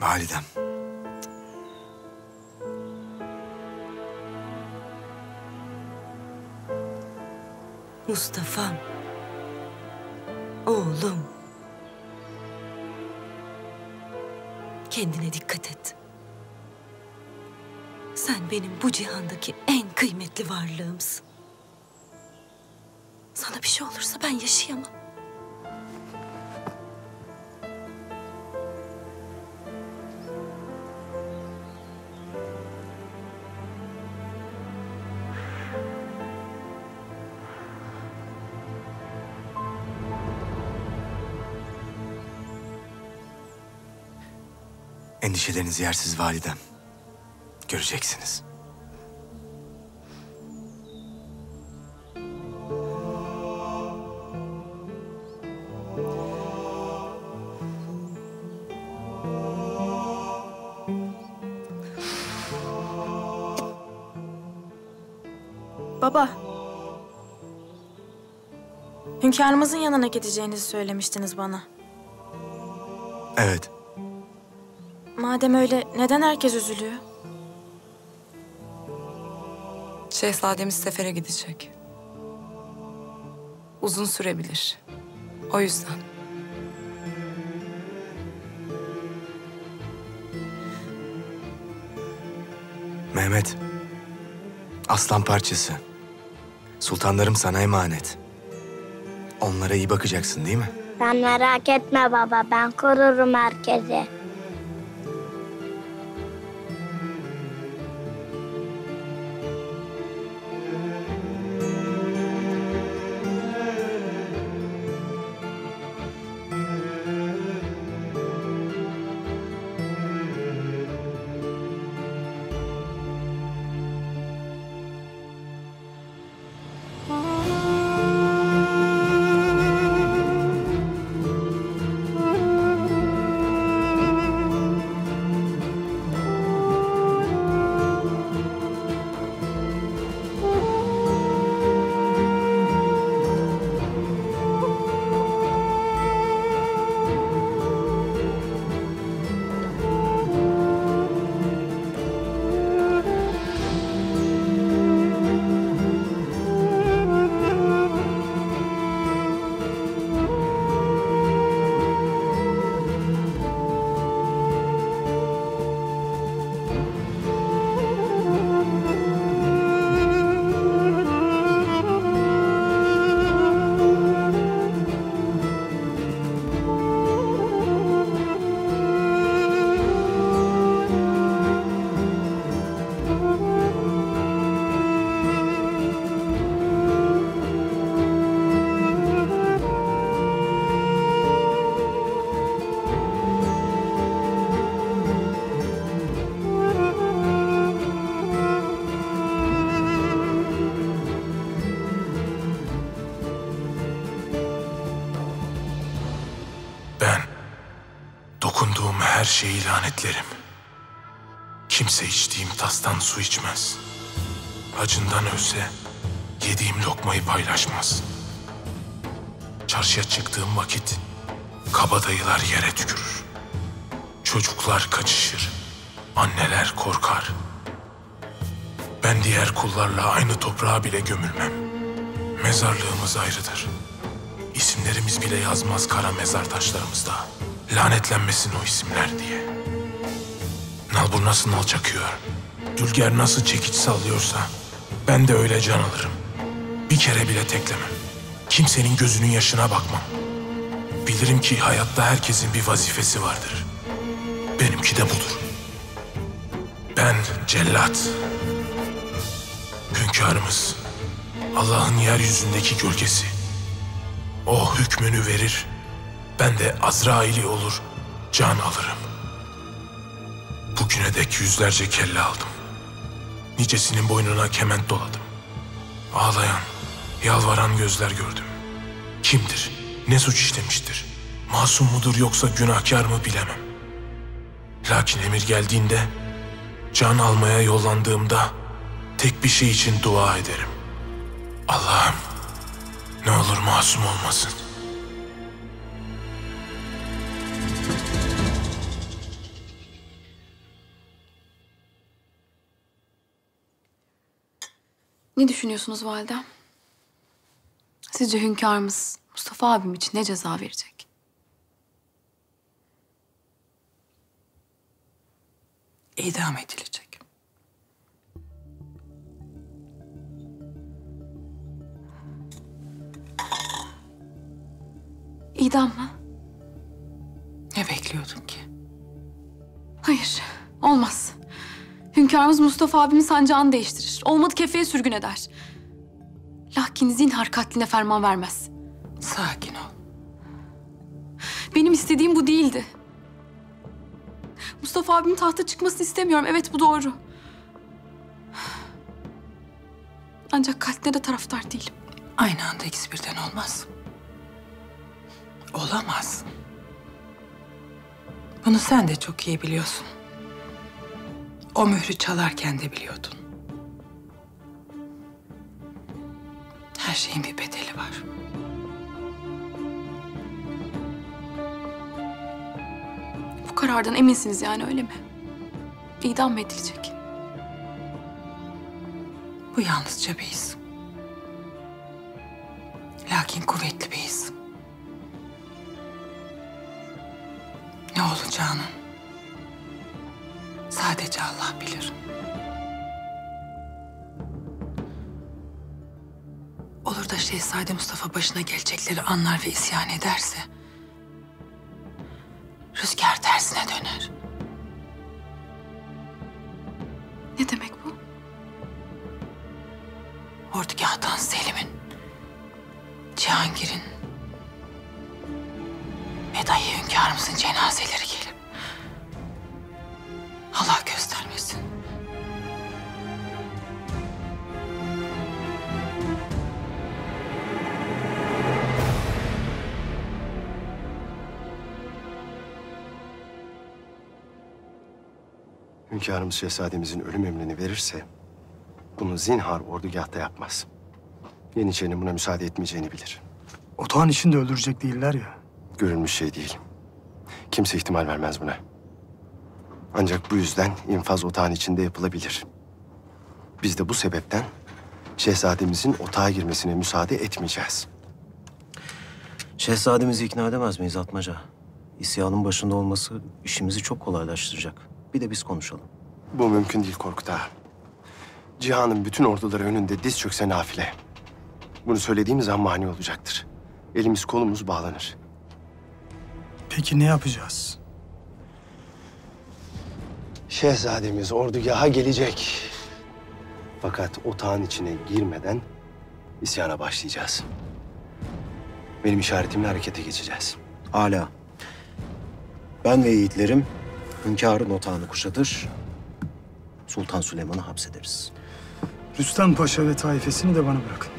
Validem. Mustafa'm. Oğlum. Kendine dikkat et. Sen benim bu cihandaki en kıymetli varlığımsın. Sana bir şey olursa ben yaşayamam. Endişeleriniz yersiz validem. Göreceksiniz. Baba. Hünkârımızın yanına gideceğinizi söylemiştiniz bana. Evet. Madem öyle, neden herkes üzülüyor? Şehzademiz sefere gidecek. Uzun sürebilir. O yüzden. Mehmet, aslan parçası. Sultanlarım sana emanet. Onlara iyi bakacaksın değil mi? Sen merak etme baba, ben korurum herkesi. Her şeyi lanetlerim. Kimse içtiğim tastan su içmez. Acından ölse yediğim lokmayı paylaşmaz. Çarşıya çıktığım vakit kabadayılar yere tükürür. Çocuklar kaçışır. Anneler korkar. Ben diğer kullarla aynı toprağa bile gömülmem. Mezarlığımız ayrıdır. İsimlerimiz bile yazmaz kara mezar taşlarımızda. Lanetlenmesin o isimler diye. Nalbur nasıl nal çakıyor, Dülger nasıl çekiç sallıyorsa ben de öyle can alırım. Bir kere bile teklemem. Kimsenin gözünün yaşına bakmam. Bilirim ki hayatta herkesin bir vazifesi vardır. Benimki de budur. Ben cellat. Hünkârımız, Allah'ın yeryüzündeki gölgesi. O hükmünü verir, ben de Azrail'i olur, can alırım. Bugüne dek yüzlerce kelle aldım. Nicesinin boynuna kement doladım. Ağlayan, yalvaran gözler gördüm. Kimdir, ne suç işlemiştir? Masum mudur yoksa günahkar mı bilemem. Lakin emir geldiğinde, can almaya yollandığımda tek bir şey için dua ederim. Allah'ım, ne olur masum olmasın. Ne düşünüyorsunuz validem? Sizce hünkârımız Mustafa abim için ne ceza verecek? İdam edilecek. İdam mı? Ne bekliyordun ki? Hayır, olmaz. Hünkârımız Mustafa abimin sancağını değiştirir. Olmadı kefeye sürgün eder. Lakin zinhar katline ferman vermez. Sakin ol. Benim istediğim bu değildi. Mustafa abimin tahta çıkmasını istemiyorum. Evet, bu doğru. Ancak katline de taraftar değilim. Aynı anda ikisi birden olmaz. Olamaz. Bunu sen de çok iyi biliyorsun. O mührü çalarken de biliyordun. Her şeyin bir bedeli var. Bu karardan eminsiniz yani, öyle mi? İdam mı edilecek? Bu yalnızca bir iz. Lakin kuvvetli bir iz. Ne olacağını sadece Allah bilir. Olur da Şehzade Mustafa başına gelecekleri anlar ve isyan ederse rüzgar tersine döner. Ne demek bu? Ordugâhtan Selim'in, Cihangir'in ve dahi hünkârımızın cenazeleri gelip Allah göstermesin. Hünkârımız şehzademizin ölüm emrini verirse bunu zinhar ordugâhta yapmaz. Yeniçerinin buna müsaade etmeyeceğini bilir. Otağın içinde öldürecek değiller ya. Görülmüş şey değil. Kimse ihtimal vermez buna. Ancak bu yüzden infaz otağın içinde yapılabilir. Biz de bu sebepten şehzademizin otağa girmesine müsaade etmeyeceğiz. Şehzademizi ikna edemez miyiz Atmaca? İsyanın başında olması işimizi çok kolaylaştıracak. Bir de biz konuşalım. Bu mümkün değil Korkut Ağa. Cihan'ın bütün orduları önünde diz çökse nafile. Bunu söylediğimiz an mani olacaktır. Elimiz kolumuz bağlanır. Peki ne yapacağız? Şehzademiz ordugaha gelecek. Fakat otağın içine girmeden isyana başlayacağız. Benim işaretimle harekete geçeceğiz. Âlâ. Ben ve yiğitlerim hünkârın otağını kuşatır, Sultan Süleyman'ı hapsederiz. Rüstem Paşa ve taifesini de bana bırakın.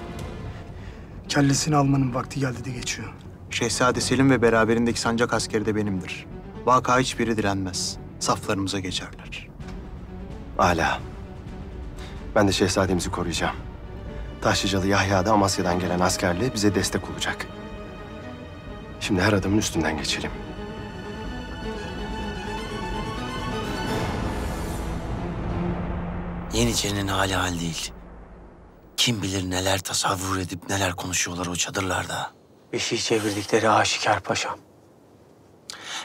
Kellesini almanın vakti geldi de geçiyor. Şehzade Selim ve beraberindeki sancak askeri de benimdir. Vaka hiçbiri direnmez. Saflarımıza geçerler. Âlâ. Ben de şehzademizi koruyacağım. Taşlıcalı Yahya da Amasya'dan gelen askerle bize destek olacak. Şimdi her adımın üstünden geçelim. Yeniçerinin hali hal değil. Kim bilir neler tasavvur edip neler konuşuyorlar o çadırlarda. Bir şey çevirdikleri aşikar paşam.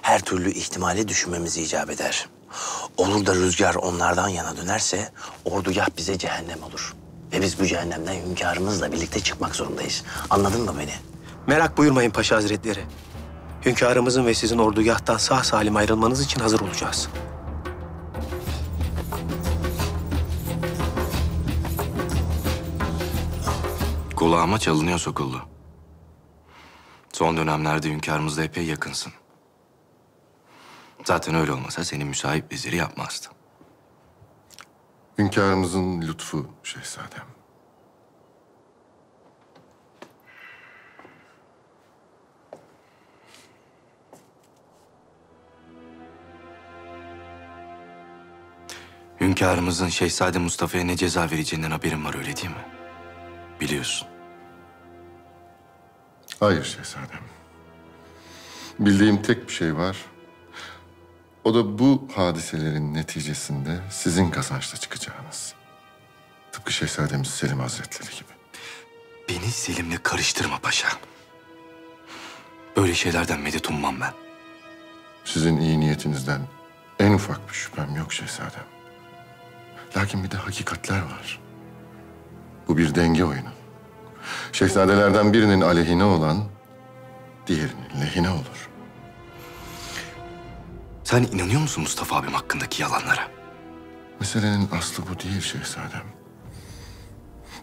Her türlü ihtimali düşünmemiz icap eder. Olur da rüzgar onlardan yana dönerse ordugah bize cehennem olur. Ve biz bu cehennemden hünkârımızla birlikte çıkmak zorundayız. Anladın mı beni? Merak buyurmayın Paşa Hazretleri. Hünkârımızın ve sizin ordugâhtan sağ salim ayrılmanız için hazır olacağız. Kulağıma çalınıyor Sokullu. Son dönemlerde hünkârımızla epey yakınsın. Zaten öyle olmasa seni müsahip veziri yapmazdı. Hünkârımızın lütfu şehzadem. Hünkârımızın Şehzade Mustafa'ya ne ceza vereceğinden haberin var, öyle değil mi? Biliyorsun. Hayır şehzadem. Bildiğim tek bir şey var. O da bu hadiselerin neticesinde sizin kazançla çıkacağınız. Tıpkı Şehzademiz Selim Hazretleri gibi. Beni Selim'le karıştırma paşa. Böyle şeylerden medet ummam ben. Sizin iyi niyetinizden en ufak bir şüphem yok şehzadem. Lakin bir de hakikatler var. Bu bir denge oyunu. Şehzadelerden birinin aleyhine olan diğerinin lehine olur. Sen inanıyor musun Mustafa abim hakkındaki yalanlara? Meselenin aslı bu değil şehzadem.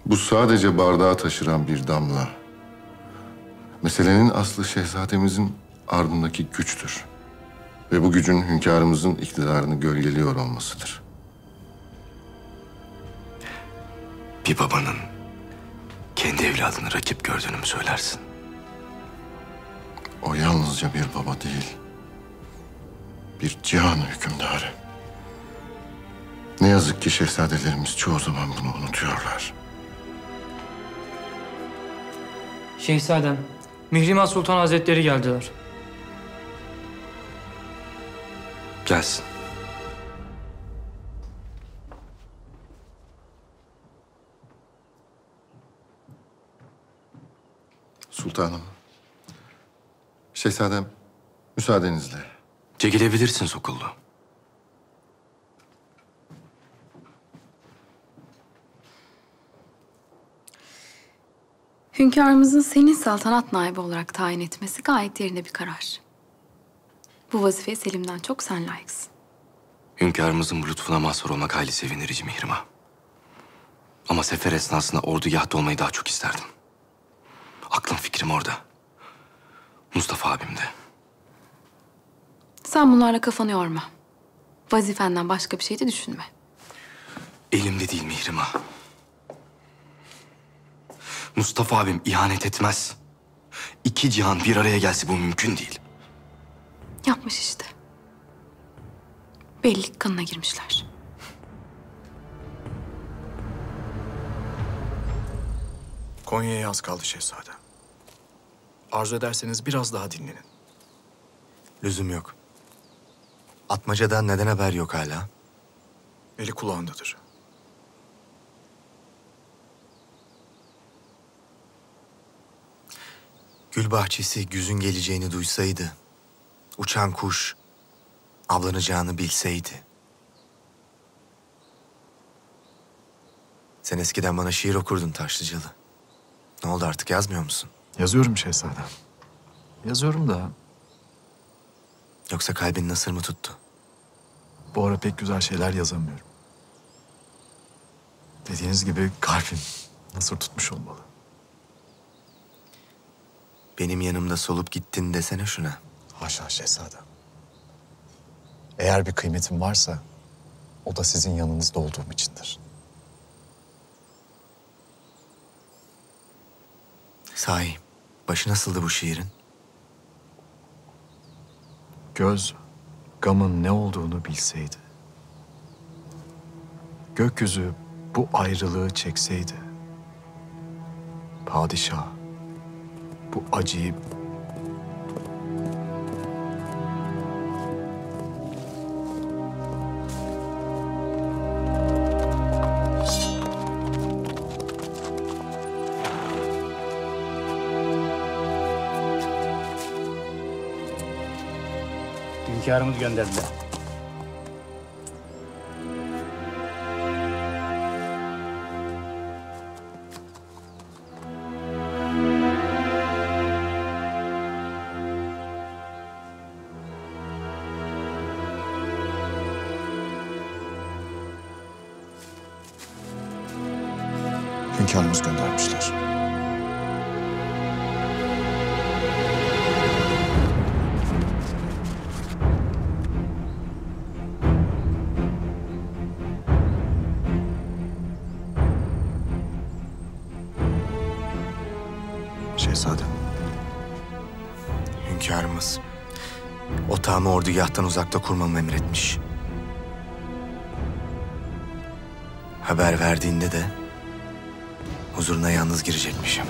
Bu sadece bardağı taşıran bir damla. Meselenin aslı şehzademizin ardındaki güçtür. Ve bu gücün hünkârımızın iktidarını gölgeliyor olmasıdır. Bir babanın kendi evladını rakip gördüğünü mü söylersin? O yalnızca bir baba değil. Bir cihan hükümdarı. Ne yazık ki şehzadelerimiz çoğu zaman bunu unutuyorlar. Şehzadem, Mihrimah Sultan Hazretleri geldiler. Gelsin. Sultanım, şehzadem müsaadenizle. Çekilebilirsin Sokullu. Hünkârımızın seni saltanat naibi olarak tayin etmesi gayet yerinde bir karar. Bu vazifeye Selim'den çok sen layıksın. Hünkârımızın bu lütfuna mazhar olmak hali sevinirici Mihrimah. Ama sefer esnasında ordugâhta olmayı daha çok isterdim. Aklım fikrim orada. Mustafa abim de. Sen bunlarla kafanı yorma. Vazifenden başka bir şey de düşünme. Elimde değil Mihrimah. Mustafa abim ihanet etmez. İki cihan bir araya gelse bu mümkün değil. Yapmış işte. Belli ki kanına girmişler. Konya'ya az kaldı şehzadem. Arzu ederseniz biraz daha dinlenin. Lüzum yok. Atmaca'dan neden haber yok hala? Eli kulağındadır. Gül bahçesi güzün geleceğini duysaydı, uçan kuş avlanacağını bilseydi. Sen eskiden bana şiir okurdun Taşlıcalı. Ne oldu, artık yazmıyor musun? Yazıyorum şehzadem. Yazıyorum da. Yoksa kalbin nasır mı tuttu? Bu ara pek güzel şeyler yazamıyorum. Dediğiniz gibi kalbin nasır tutmuş olmalı. Benim yanımda solup gittin desene şuna. Haşa şehzadem. Eğer bir kıymetim varsa o da sizin yanınızda olduğum içindir. Sahi, başı nasıldı bu şiirin? Göz, gamın ne olduğunu bilseydi. Gökyüzü bu ayrılığı çekseydi. Padişah, bu acıyı... Hünkârımız gönderdiler. hünkârımız göndermişler. Şehzadem, hünkârımız otağımı ordugâhtan uzakta kurmamı emretmiş. Haber verdiğinde de huzuruna yalnız girecekmişim.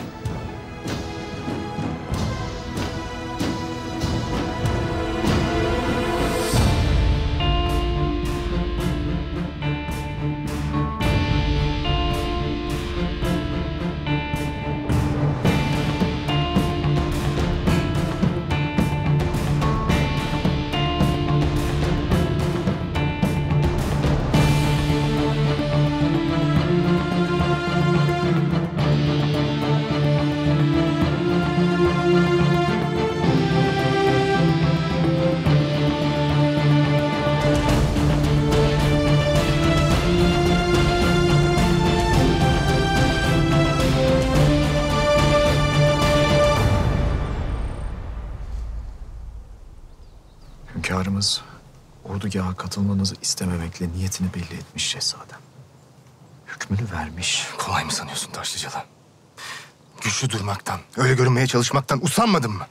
Hünkârımız, ordugaha katılmanızı istememekle niyetini belli etmiş şehzadem. Hükmünü vermiş. Kolay mı sanıyorsun Taşlıcalı? Güçlü durmaktan, öyle görünmeye çalışmaktan usanmadın mı?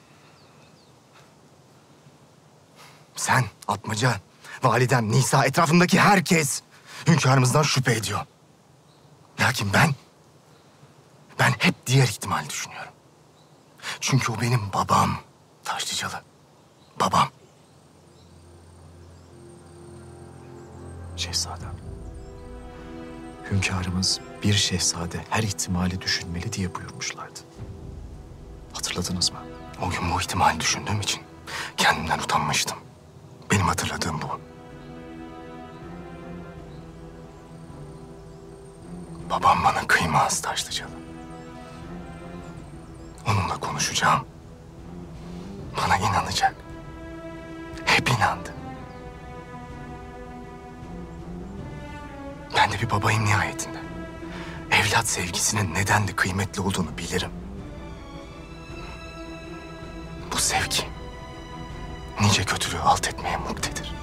Sen, Atmaca, validem, Nisa, etrafımdaki herkes hünkârımızdan şüphe ediyor. Lakin ben hep diğer ihtimali düşünüyorum. Çünkü o benim babam Taşlıcalı, babam. Şehzadem, hünkârımız bir şehzade her ihtimali düşünmeli diye buyurmuşlardı. Hatırladınız mı? O gün bu ihtimali düşündüğüm için kendimden utanmıştım. Benim hatırladığım bu. Babam bana kıymaz Taşlıcalı. Onunla konuşacağım. Bana inanacak. Hep inandı. Ben de bir babayım nihayetinde. Evlat sevgisinin neden de kıymetli olduğunu bilirim. Bu sevgi nice kötülüğü alt etmeye muktedir.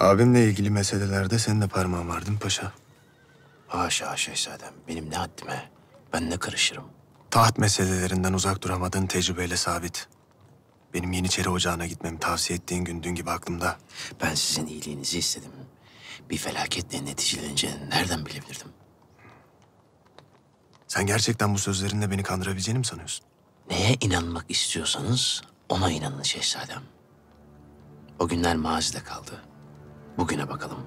Abimle ilgili meselelerde senin de parmağın var değil mi paşa? Haşa şehzadem, benim ne haddime? Ben ne karışırım? Taht meselelerinden uzak duramadığın tecrübeyle sabit. Benim Yeniçeri Ocağı'na gitmemi tavsiye ettiğin gün dün gibi aklımda. Ben sizin iyiliğinizi istedim. Bir felaketle neticeleneceğini nereden bilebilirdim? Sen gerçekten bu sözlerinle beni kandırabileceğini mi sanıyorsun? Neye inanmak istiyorsanız ona inanın şehzadem. O günler mazide kaldı. Bugüne bakalım.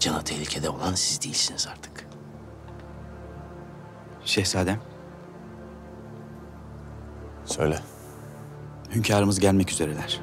Canı tehlikede olan siz değilsiniz artık. Şehzadem. Söyle. Hünkârımız gelmek üzereler.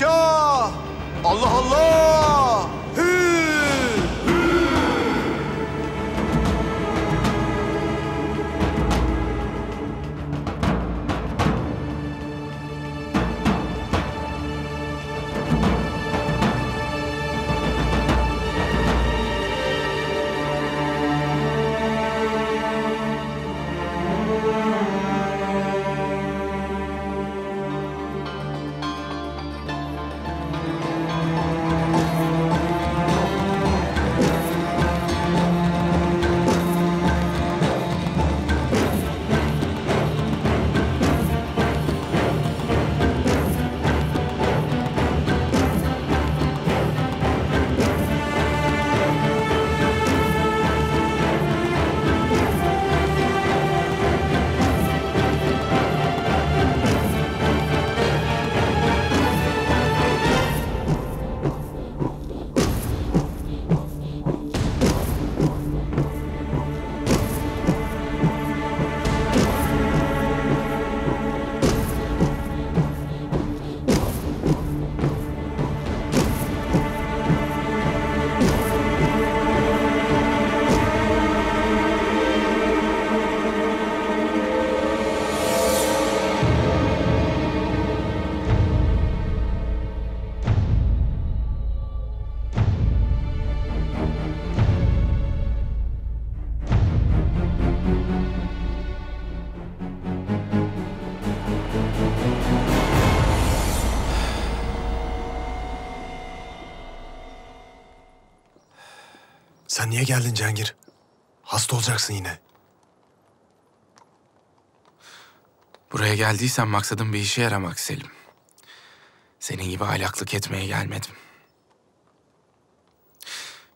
padişah! Allah Allah! Hü! Hü! Sen niye geldin Cengiz? Hasta olacaksın yine. Buraya geldiysen maksadım bir işe yaramak Selim. Senin gibi aylaklık etmeye gelmedim.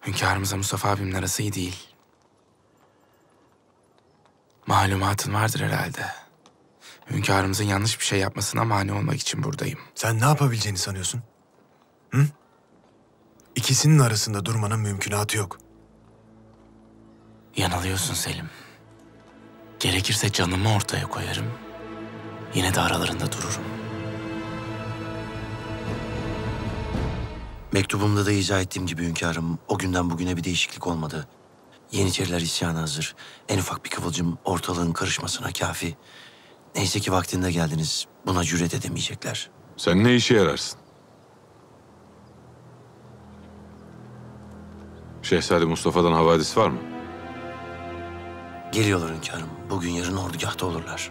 Hünkârımıza Mustafa abimin arası iyi değil. Malumatın vardır herhalde. Hünkârımızın yanlış bir şey yapmasına mani olmak için buradayım. Sen ne yapabileceğini sanıyorsun? Hı? İkisinin arasında durmanın mümkünatı yok. Yanılıyorsun Selim. Gerekirse canımı ortaya koyarım. Yine de aralarında dururum. Mektubumda da izah ettiğim gibi hünkârım, o günden bugüne bir değişiklik olmadı. Yeniçeriler isyana hazır. En ufak bir kıvılcım ortalığın karışmasına kafi. Neyse ki vaktinde geldiniz. Buna cüret edemeyecekler. Sen ne işe yararsın? Şehzade Mustafa'dan havadis var mı? Geliyorlar hünkârım. Bugün yarın ordugâhta olurlar.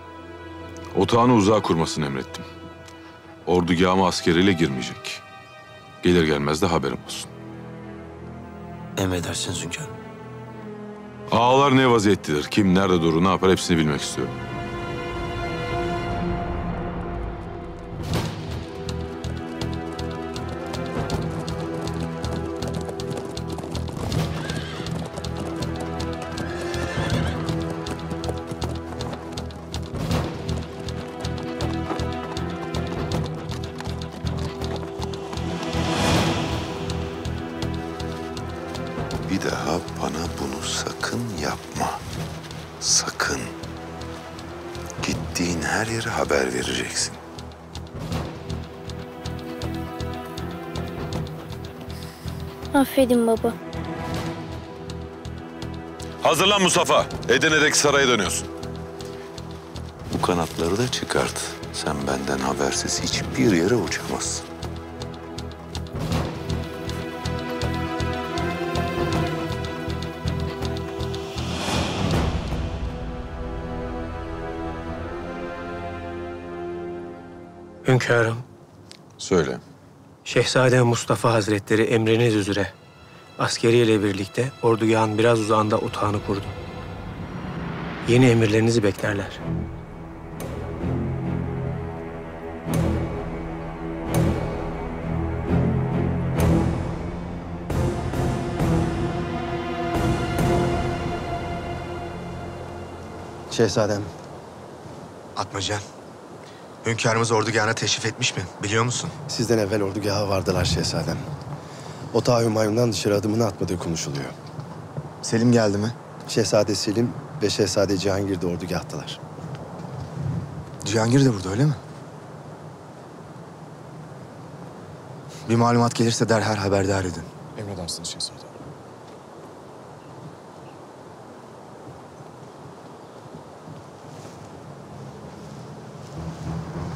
Otağını uzağa kurmasını emrettim. Ordugâhıma askeriyle girmeyecek. Gelir gelmez de haberim olsun. Emredersiniz hünkârım. Ağalar ne vaziyettedir, kim nerede durur, ne yapar hepsini bilmek istiyorum. Affedin baba. Hazırlan Mustafa. Edirne'deki saraya dönüyorsun. Bu kanatları da çıkart. Sen benden habersiz hiçbir yere uçamazsın. Hünkârım. Söyle. Şehzade Mustafa Hazretleri emriniz üzere askeriyle birlikte ordugahın biraz uzağında otağını kurdu. Yeni emirlerinizi beklerler. Şehzadem. Atmacan. Hünkârımız ordugâhına teşrif etmiş mi? Biliyor musun? Sizden evvel ordugâha vardılar şehzadem. Otağı Hümayun'dan dışarı adımını atmadığı konuşuluyor. Selim geldi mi? Şehzade Selim ve Şehzade Cihangir de ordugâhtalar. Cihangir de burada öyle mi? Bir malumat gelirse derhal haberdar edin. Emredersiniz şehzadem.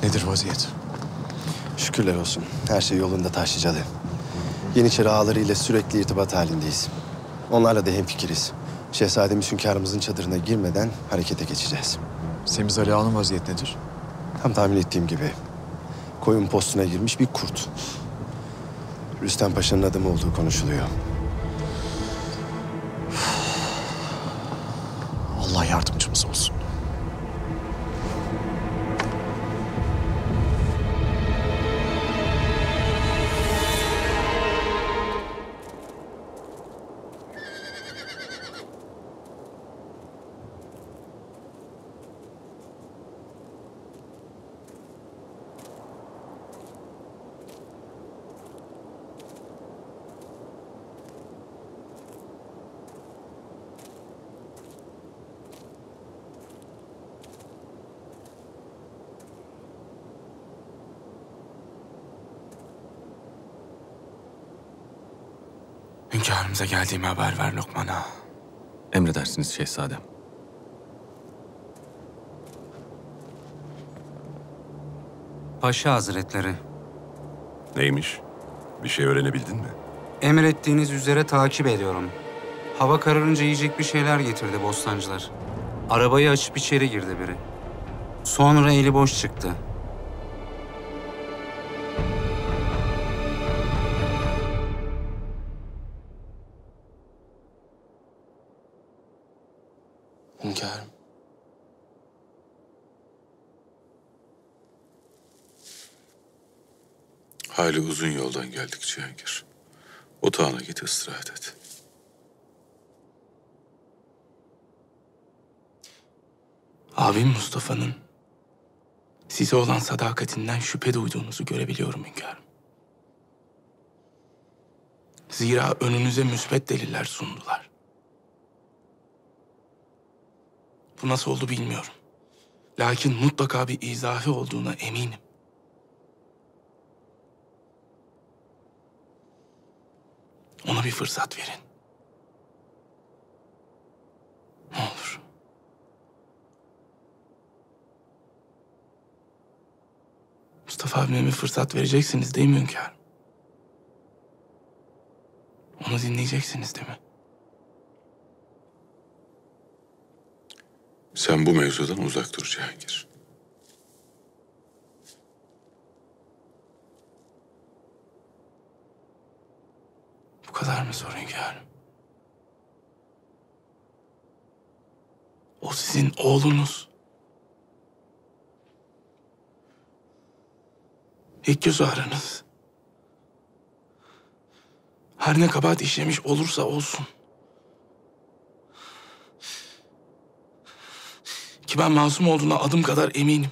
Nedir vaziyet? Şükürler olsun. Her şey yolunda Taşlıcalı. Yeniçeri ağaları ile sürekli irtibat halindeyiz. Onlarla da hemfikiriz. Şehzademiz hünkârımızın çadırına girmeden harekete geçeceğiz. Semiz Ali Ağa'nın vaziyet nedir? Tam tahmin ettiğim gibi. Koyun postuna girmiş bir kurt. Rüstem Paşa'nın adamı olduğu konuşuluyor. Allah yardımcımız olsun. Hünkârımıza geldiğimi haber ver Lokman'a. Emredersiniz şehzadem. Paşa hazretleri. Neymiş? Bir şey öğrenebildin mi? Emrettiğiniz üzere takip ediyorum. Hava kararınca yiyecek bir şeyler getirdi bostancılar. Arabayı açıp içeri girdi biri. Sonra eli boş çıktı. Hünkârım. Hayli uzun yoldan geldik Cihangir. Otağına git istirahat et. Abim Mustafa'nın size olan sadakatinden şüphe duyduğunuzu görebiliyorum hünkârım. Zira önünüze müsbet deliller sundular. Bu nasıl oldu bilmiyorum. Lakin mutlaka bir izahı olduğuna eminim. Ona bir fırsat verin. Ne olur. Mustafa abime bir fırsat vereceksiniz değil mi hünkârım? Onu dinleyeceksiniz değil mi? Sen bu mevzudan uzak dur Cihangir. Bu kadar mı zor hünkârım? O sizin oğlunuz. İlk göz ağrınız. Her ne kabahat işlemiş olursa olsun. Ki ben masum olduğuna adım kadar eminim.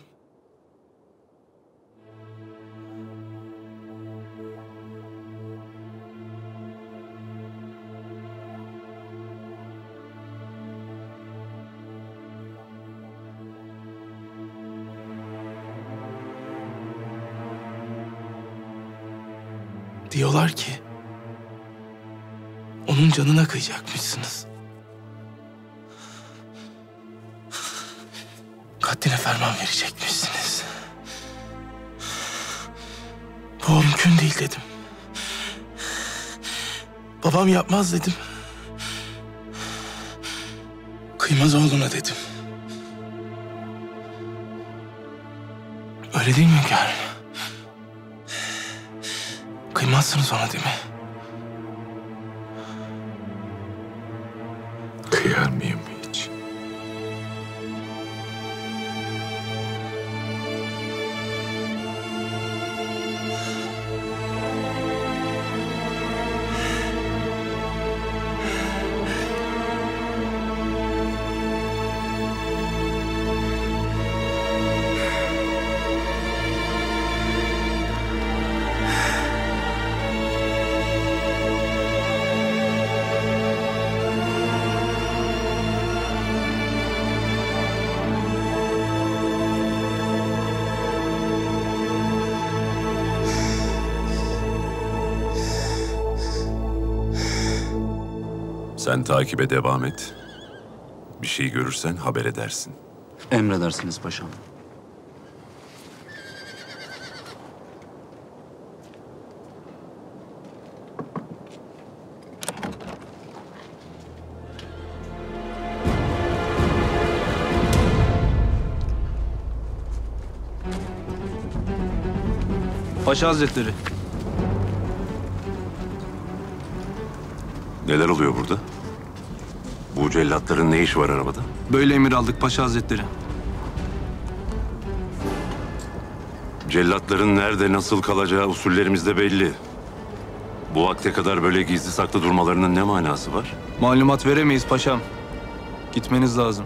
Diyorlar ki onun canına kıyacakmışsınız. Haddine ferman verecekmişsiniz. Bu mümkün değil dedim. Babam yapmaz dedim. Kıymaz oğluna dedim. Öyle değil mi hünkârım? Kıymazsınız ona değil mi? Kıyar mıyım? Sen takibe devam et. Bir şey görürsen haber edersin. Emredersiniz paşam. Paşa Hazretleri. Neler oluyor burada? Bu cellatların ne işi var arabada? Böyle emir aldık Paşa Hazretleri. Cellatların nerede, nasıl kalacağı usullerimizde belli. Bu vakte kadar böyle gizli saklı durmalarının ne manası var? Malumat veremeyiz paşam. Gitmeniz lazım.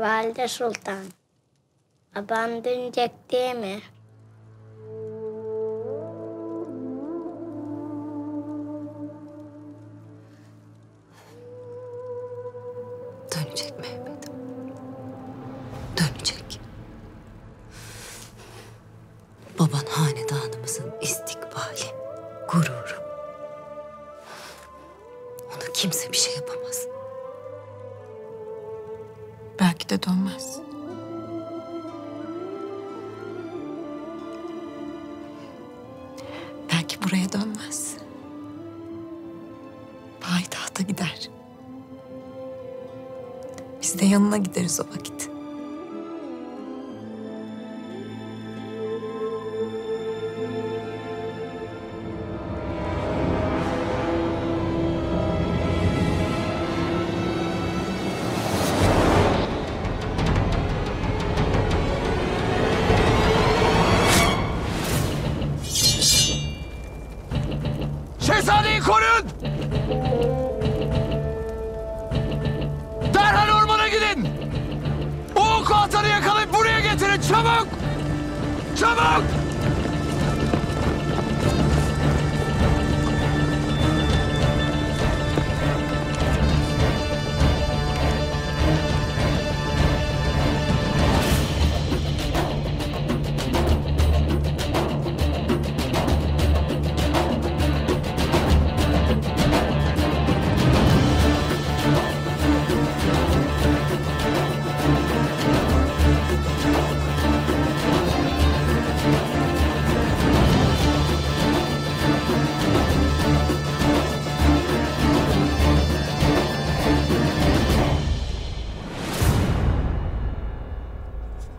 Valide Sultan, babam dönecek değil mi? Dönecek Mehmet'im. Dönecek. Baban hanedanımızın istikbali, gururu. Ona kimse bir şey yapamaz. Belki de dönmez. Belki buraya dönmez. Payitahta gider. Biz de yanına gideriz o vakit.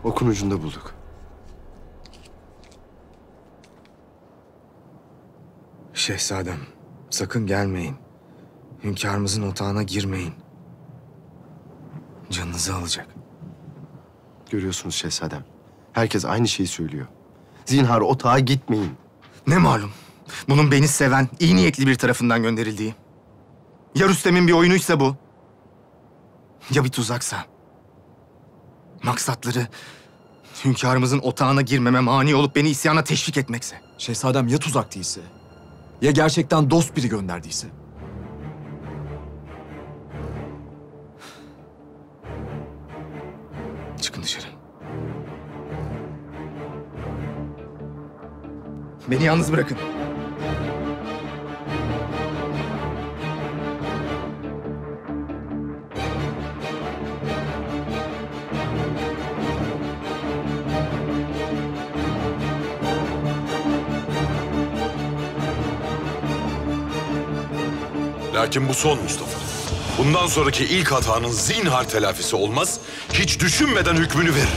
Okun ucunda bulduk. Şehzadem, sakın gelmeyin. Hünkârımızın otağına girmeyin. Canınızı alacak. Görüyorsunuz şehzadem. Herkes aynı şeyi söylüyor. Zinhar otağa gitmeyin. Ne malum? Bunun beni seven, iyi niyetli bir tarafından gönderildiği. Ya Rüstem'in bir oyunuysa bu? Ya bir tuzaksa? Maksatları hünkârımızın otağına girmeme mani olup beni isyana teşvik etmekse. Şehzadem ya tuzak değilse, ya gerçekten dost biri gönderdiyse. Çıkın dışarı. Beni yalnız bırakın. Lakin bu son Mustafa. Bundan sonraki ilk hatanın zinhar telafisi olmaz. Hiç düşünmeden hükmünü veririm.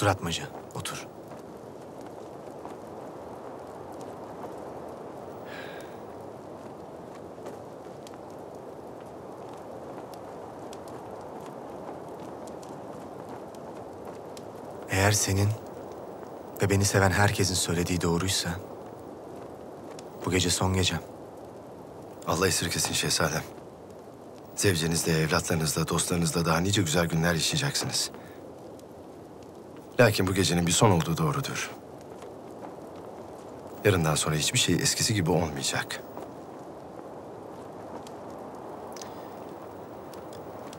Otur Atmaca, otur. Eğer senin ve beni seven herkesin söylediği doğruysa, bu gece son gecem. Allah esirgesin şehzadem. Zevcenizle, evlatlarınızla, dostlarınızla daha nice güzel günler yaşayacaksınız. Lakin bu gecenin bir son olduğu doğrudur. Yarından sonra hiçbir şey eskisi gibi olmayacak.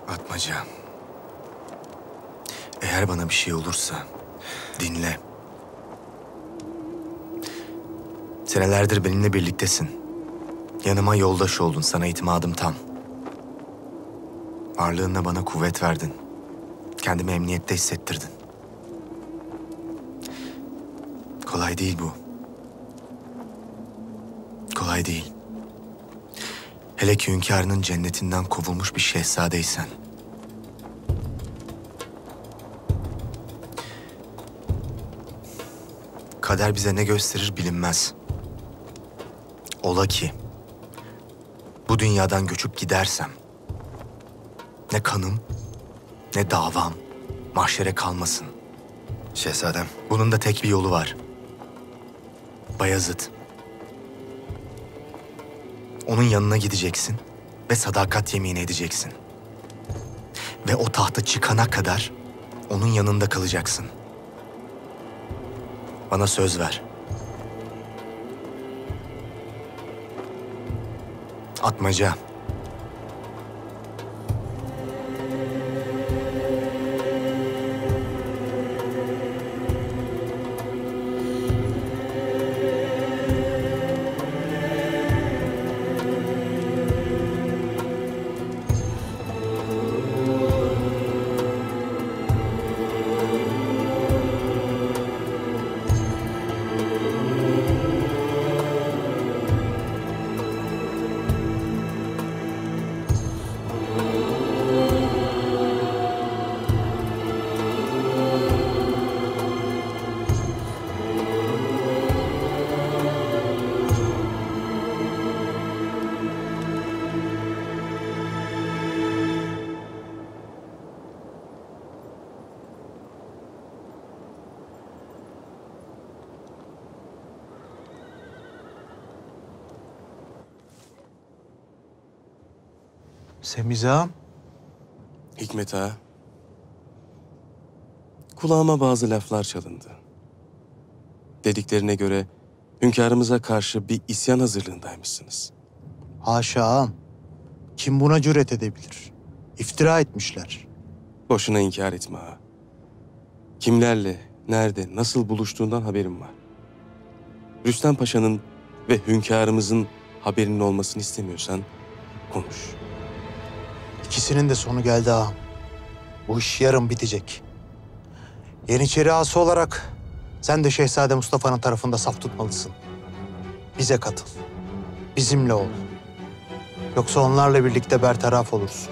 Atmaca, eğer bana bir şey olursa dinle. Senelerdir benimle birliktesin. Yanıma yoldaş oldun, sana itimadım tam. Varlığınla bana kuvvet verdin. Kendimi emniyette hissettirdin. Kolay değil bu. Kolay değil. Hele ki hünkârının cennetinden kovulmuş bir şehzadeysen. Kader bize ne gösterir bilinmez. Ola ki bu dünyadan göçüp gidersem, ne kanım, ne davam mahşere kalmasın. Şehzadem. Bunun da tek bir yolu var. Bayezid. Onun yanına gideceksin ve sadakat yemini edeceksin. Ve o tahta çıkana kadar onun yanında kalacaksın. Bana söz ver. Atmaca. Semiz ağam. Hikmet ağa. Kulağıma bazı laflar çalındı. Dediklerine göre hünkârımıza karşı bir isyan hazırlığındaymışsınız. Haşa ağam. Kim buna cüret edebilir? İftira etmişler. Boşuna inkar etme ağa. Kimlerle, nerede, nasıl buluştuğundan haberim var. Rüstem Paşa'nın ve hünkârımızın haberinin olmasını istemiyorsan konuş. İkisinin de sonu geldi ağam. Bu iş yarın bitecek. Yeniçeri ağası olarak sen de Şehzade Mustafa'nın tarafında saf tutmalısın. Bize katıl. Bizimle ol. Yoksa onlarla birlikte bertaraf olursun.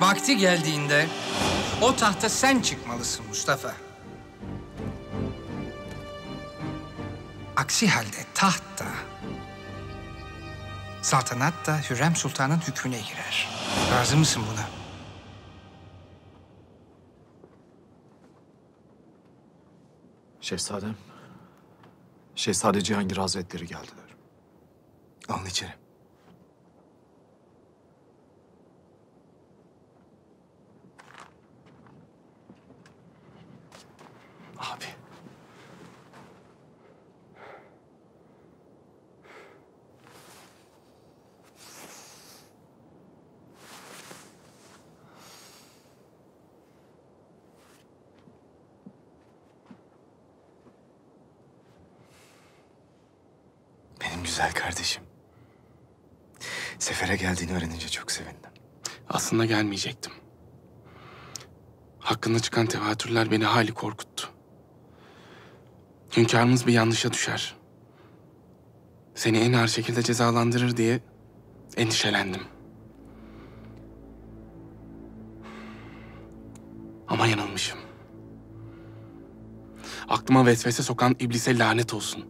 Vakti geldiğinde o tahta sen çıkmalısın Mustafa. Aksi halde taht da, saltanat da Hürrem Sultan'ın hükmüne girer. Razı mısın buna? Şehzadem, Şehzade Cihangir Hazretleri geldiler. Alın içeri. Güzel kardeşim. Sefere geldiğini öğrenince çok sevindim. Aslında gelmeyecektim. Hakkında çıkan tevatürler beni hali korkuttu. Hünkârımız bir yanlışa düşer. Seni en ağır şekilde cezalandırır diye endişelendim. Ama yanılmışım. Aklıma vesvese sokan iblise lanet olsun.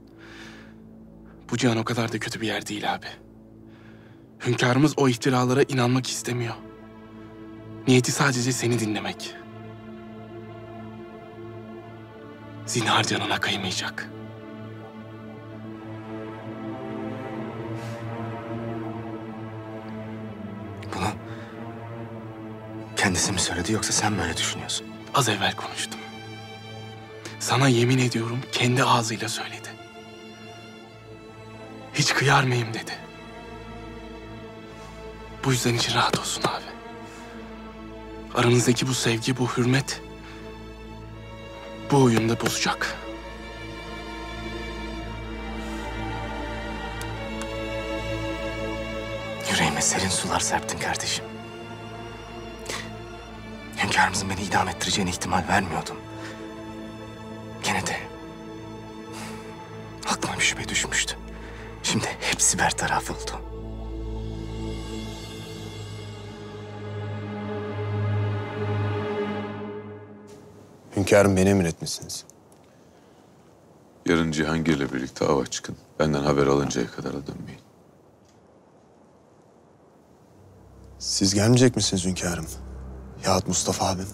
Bu cihan o kadar da kötü bir yer değil abi. Hünkârımız o iftiralara inanmak istemiyor. Niyeti sadece seni dinlemek. Zinhar canına kıymayacak. Bunu kendisi mi söyledi yoksa sen mi öyle düşünüyorsun? Az evvel konuştum. Sana yemin ediyorum kendi ağzıyla söyledi. Hiç kıyar mıyım dedi. Bu yüzden için rahat olsun abi. Aranızdaki bu sevgi, bu hürmet bu oyunda bozacak. Yüreğime serin sular serptin kardeşim. Hünkârımızın beni idam ettireceğine ihtimal vermiyordum. Gene de aklıma bir şüphe düşmüştü. Şimdi hepsi bertaraf oldu. Hünkârım beni emretmişsiniz. Yarın Cihangir'le birlikte ava çıkın. Benden haber alıncaya kadar da dönmeyin. Siz gelmeyecek misiniz hünkârım? Yahut Mustafa abim?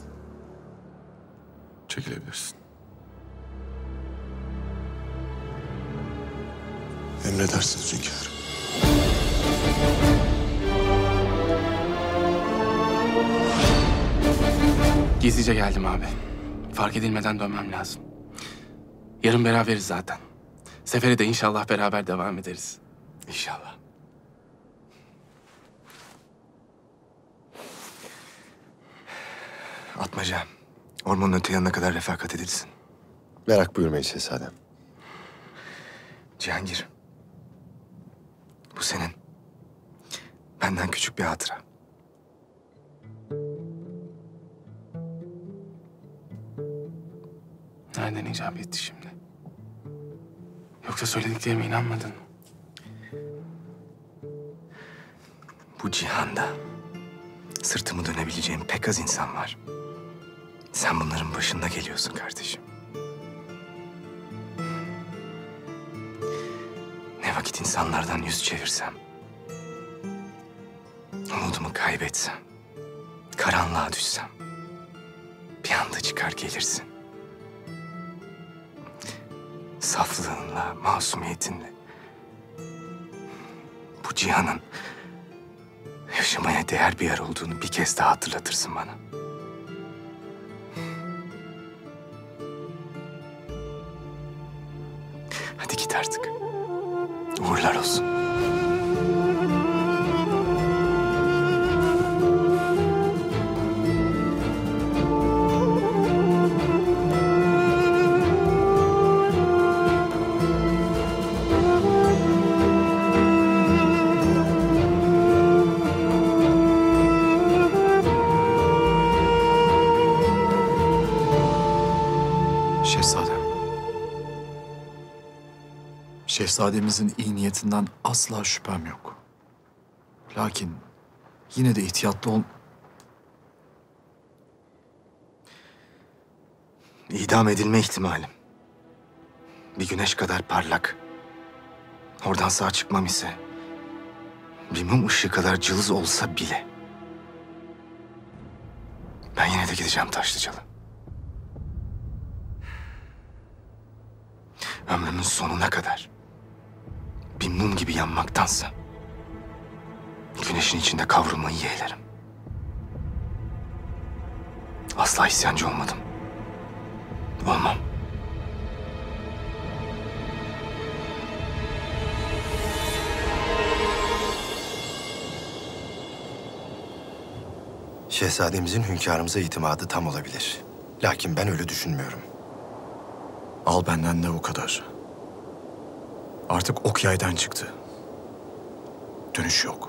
Çekilebilirsin. Emredersiniz hünkârım. Gizlice geldim abi. Fark edilmeden dönmem lazım. Yarın beraberiz zaten. Sefere de inşallah beraber devam ederiz. İnşallah. Atmaca, ormanın öte yanına kadar refakat edilsin. Merak buyurmayın şehzadem. Cihangir, bu senin benden küçük bir hatıra. Nereden icap etti şimdi? Yoksa söylediklerime inanmadın mı? Bu cihanda sırtımı dönebileceğim pek az insan var. Sen bunların başında geliyorsun kardeşim. Ne vakit insanlardan yüz çevirsem, umudumu kaybetsem, karanlığa düşsem, bir anda çıkar gelirsin. Saflığınla, masumiyetinle bu cihanın yaşamaya değer bir yer olduğunu bir kez daha hatırlatırsın bana. Hadi git artık. Uğurlar olsun. Şehzademizin iyi niyetinden asla şüphem yok. Lakin yine de ihtiyatlı ol... İdam edilme ihtimalim. Bir güneş kadar parlak. Oradan sağ çıkmam ise... bir mum ışığı kadar cılız olsa bile... ben yine de gideceğim Taşlıcalı. Ömrümün sonuna kadar... bir mum gibi yanmaktansa güneşin içinde kavrulmayı yeğlerim. Asla isyancı olmadım. Olmam. Şehzademizin hünkârımıza itimadı tam olabilir. Lakin ben öyle düşünmüyorum. Al benden de o kadar. Artık ok yaydan çıktı. Dönüş yok.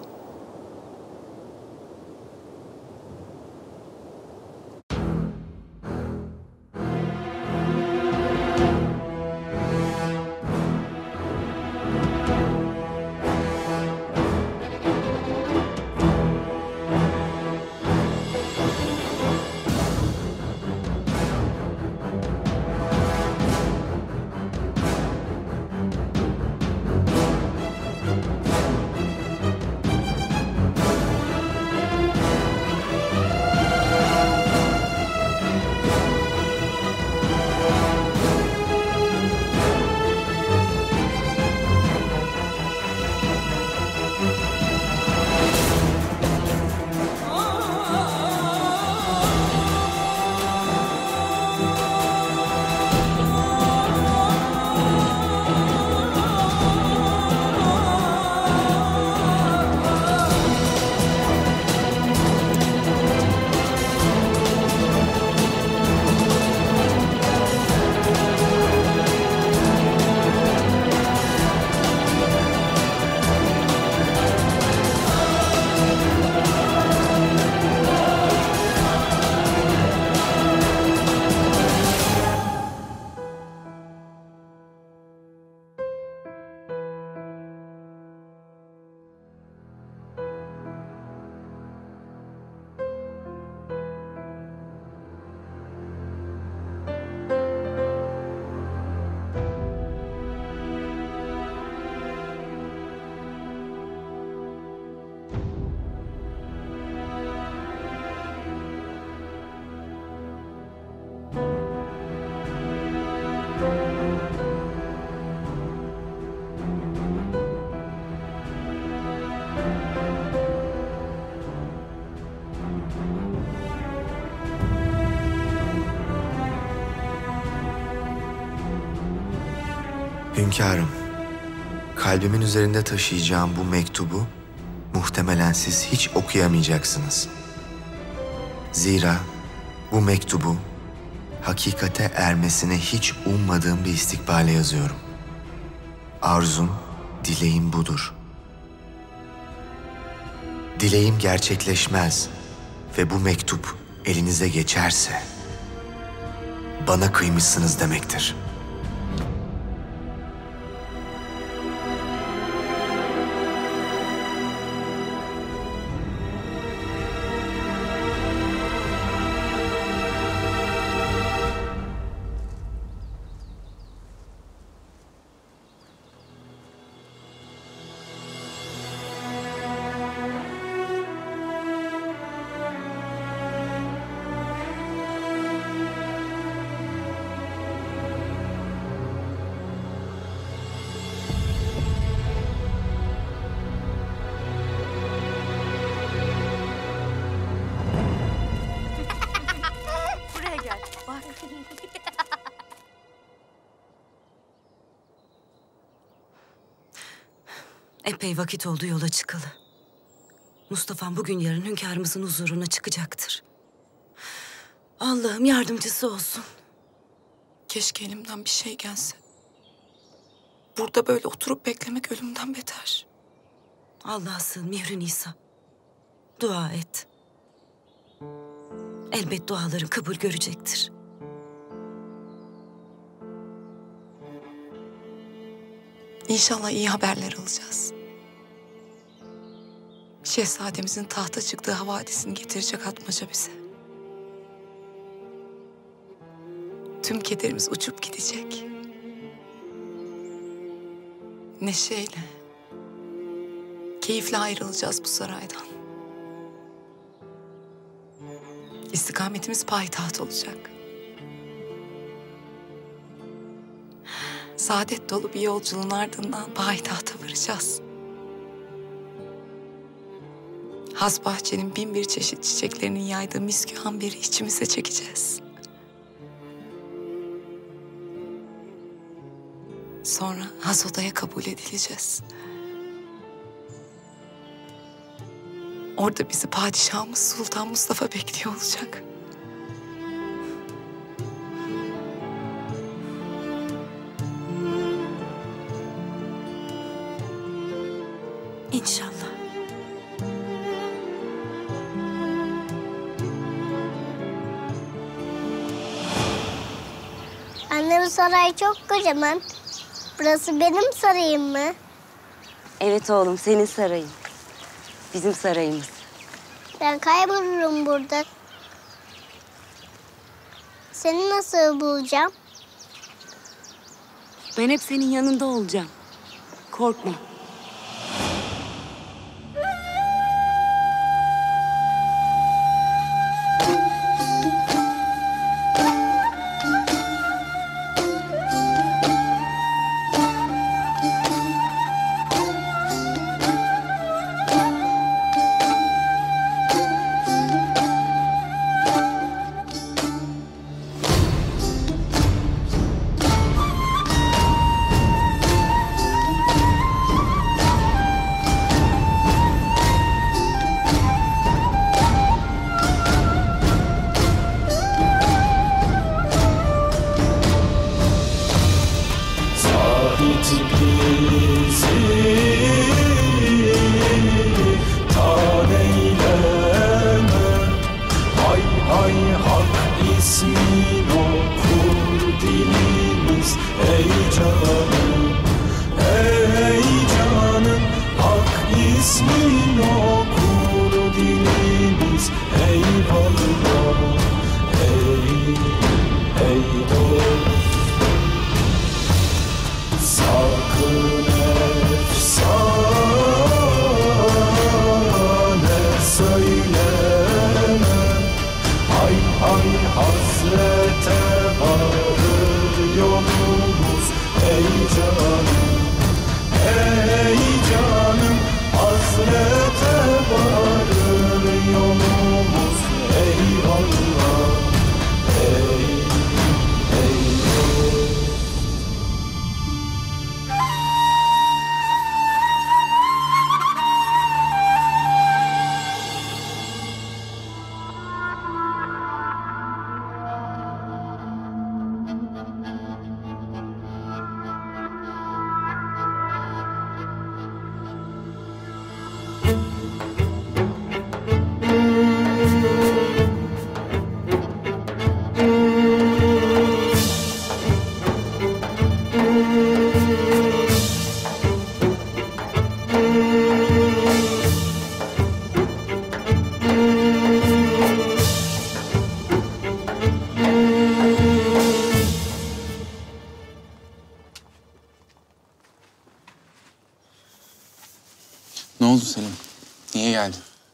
Hünkârım, kalbimin üzerinde taşıyacağım bu mektubu muhtemelen siz hiç okuyamayacaksınız. Zira bu mektubu hakikate ermesine hiç ummadığım bir istikbale yazıyorum. Arzum, dileğim budur. Dileğim gerçekleşmez ve bu mektup elinize geçerse bana kıymışsınız demektir. Epey vakit oldu yola çıkalı. Mustafa'm bugün yarın hünkârımızın huzuruna çıkacaktır. Allah'ım yardımcısı olsun. Keşke elimden bir şey gelse. Burada böyle oturup beklemek ölümden beter. Allah'a sığın Mihri Nisa. Dua et. Elbet duaların kabul görecektir. İnşallah iyi haberler alacağız. Şehzademizin tahta çıktığı havadisini getirecek atmaca bize. Tüm kederimiz uçup gidecek. Neşeyle, keyifle ayrılacağız bu saraydan. İstikametimiz payitaht olacak. Saadet dolu bir yolculuğun ardından payitahta varacağız. Has bahçenin bin bir çeşit çiçeklerinin yaydığı miskü amberi içimize çekeceğiz. Sonra has odaya kabul edileceğiz. Orada bizi padişahımız Sultan Mustafa bekliyor olacak. İnşallah. Annemin sarayı çok kocaman. Burası benim sarayım mı? Evet oğlum, senin sarayın. Bizim sarayımız. Ben kaybolurum burada. Seni nasıl bulacağım? Ben hep senin yanında olacağım. Korkma.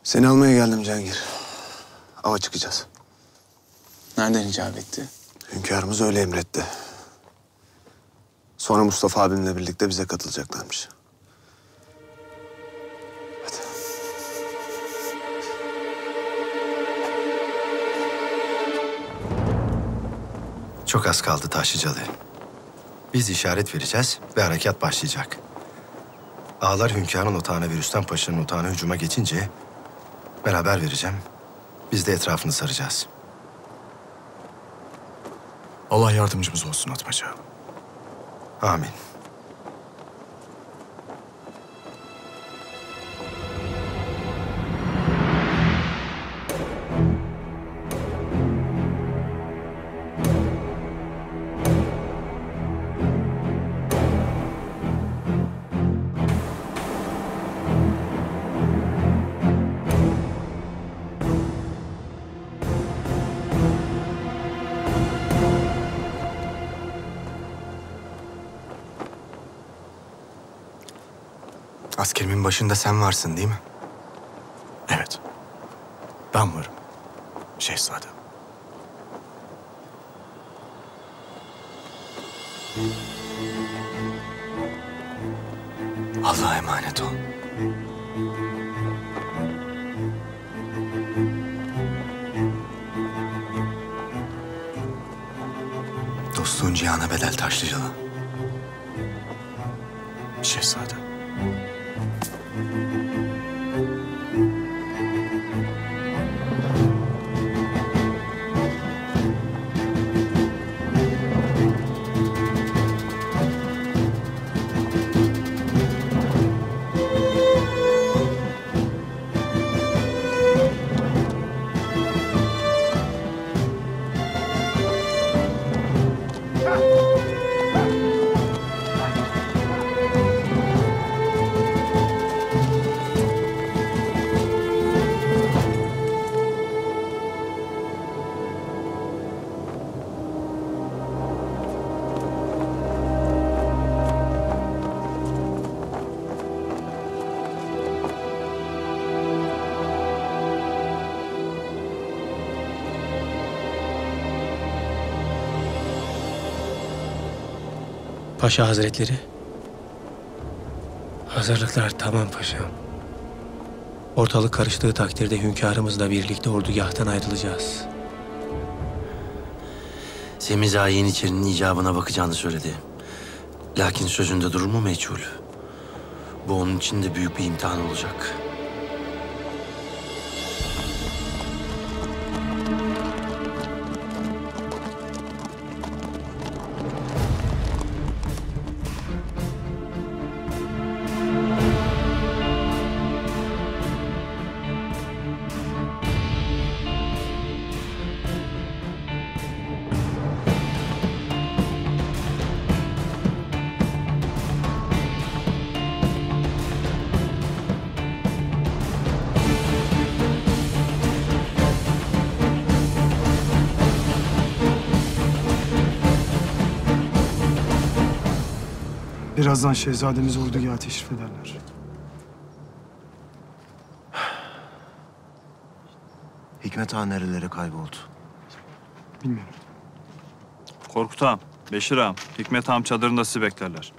Seni almaya geldim Cengir. Ava çıkacağız. Nereden icap etti? Hünkârımız öyle emretti. Sonra Mustafa abimle birlikte bize katılacaklarmış. Hadi. Çok az kaldı Taşlıcalı'ya. Biz işaret vereceğiz ve harekat başlayacak. Ağalar hünkârın otağına ve Rüstem Paşa'nın otağına hücuma geçince... Ben haber vereceğim. Biz de etrafını saracağız. Allah yardımcımız olsun Atmaca. Amin. Askerimin başında sen varsın değil mi? Evet. Ben varım. Şehzadem. Allah'a emanet ol. Dostluğun cihana bedel Taşlıcalı. Şehzadem. Paşa Hazretleri. Hazırlıklar tamam paşam. Ortalık karıştığı takdirde hünkârımızla birlikte ordugâhtan ayrılacağız. Semiz Ağa Yeniçeri'nin icabına bakacağını söyledi. Lakin sözünde durur mu meçhul? Bu onun için de büyük bir imtihan olacak. Birazdan şehzademiz ordugâha teşrif ederler. Hikmet Ağa nerelere kayboldu? Bilmiyorum. Korkut Ağam, Beşir Ağam, Hikmet Ağam çadırında sizi beklerler.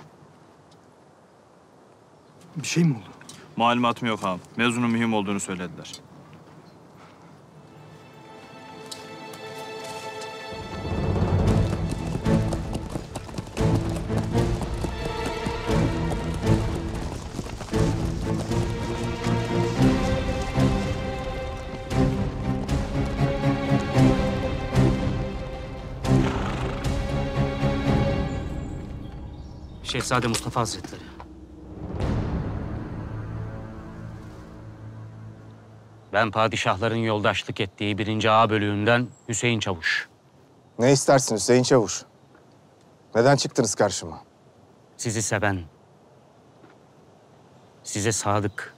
Bir şey mi oldu? Malumatım yok ağam. Mezunun mühim olduğunu söylediler. Şehzade Mustafa Hazretleri. Ben padişahların yoldaşlık ettiği 1. Ağa bölüğünden Hüseyin Çavuş. Ne istersin Hüseyin Çavuş? Neden çıktınız karşıma? Sizi seven, size sadık,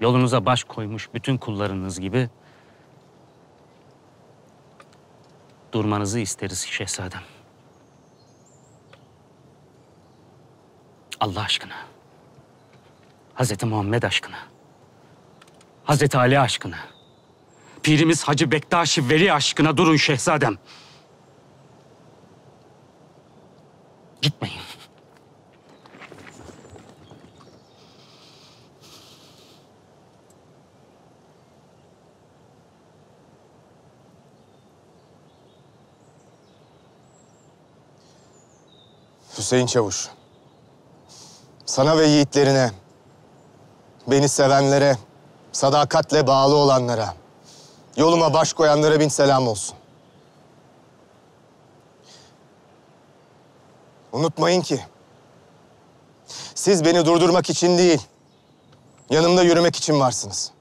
yolunuza baş koymuş bütün kullarınız gibi durmanızı isteriz şehzadem. Allah aşkına, Hazreti Muhammed aşkına, Hazreti Ali aşkına, Pirimiz Hacı Bektaş-ı Veli aşkına durun şehzadem. Gitmeyin. Hüseyin Çavuş. Sana ve yiğitlerine, beni sevenlere, sadakatle bağlı olanlara, yoluma baş koyanlara bin selam olsun. Unutmayın ki, siz beni durdurmak için değil, yanımda yürümek için varsınız.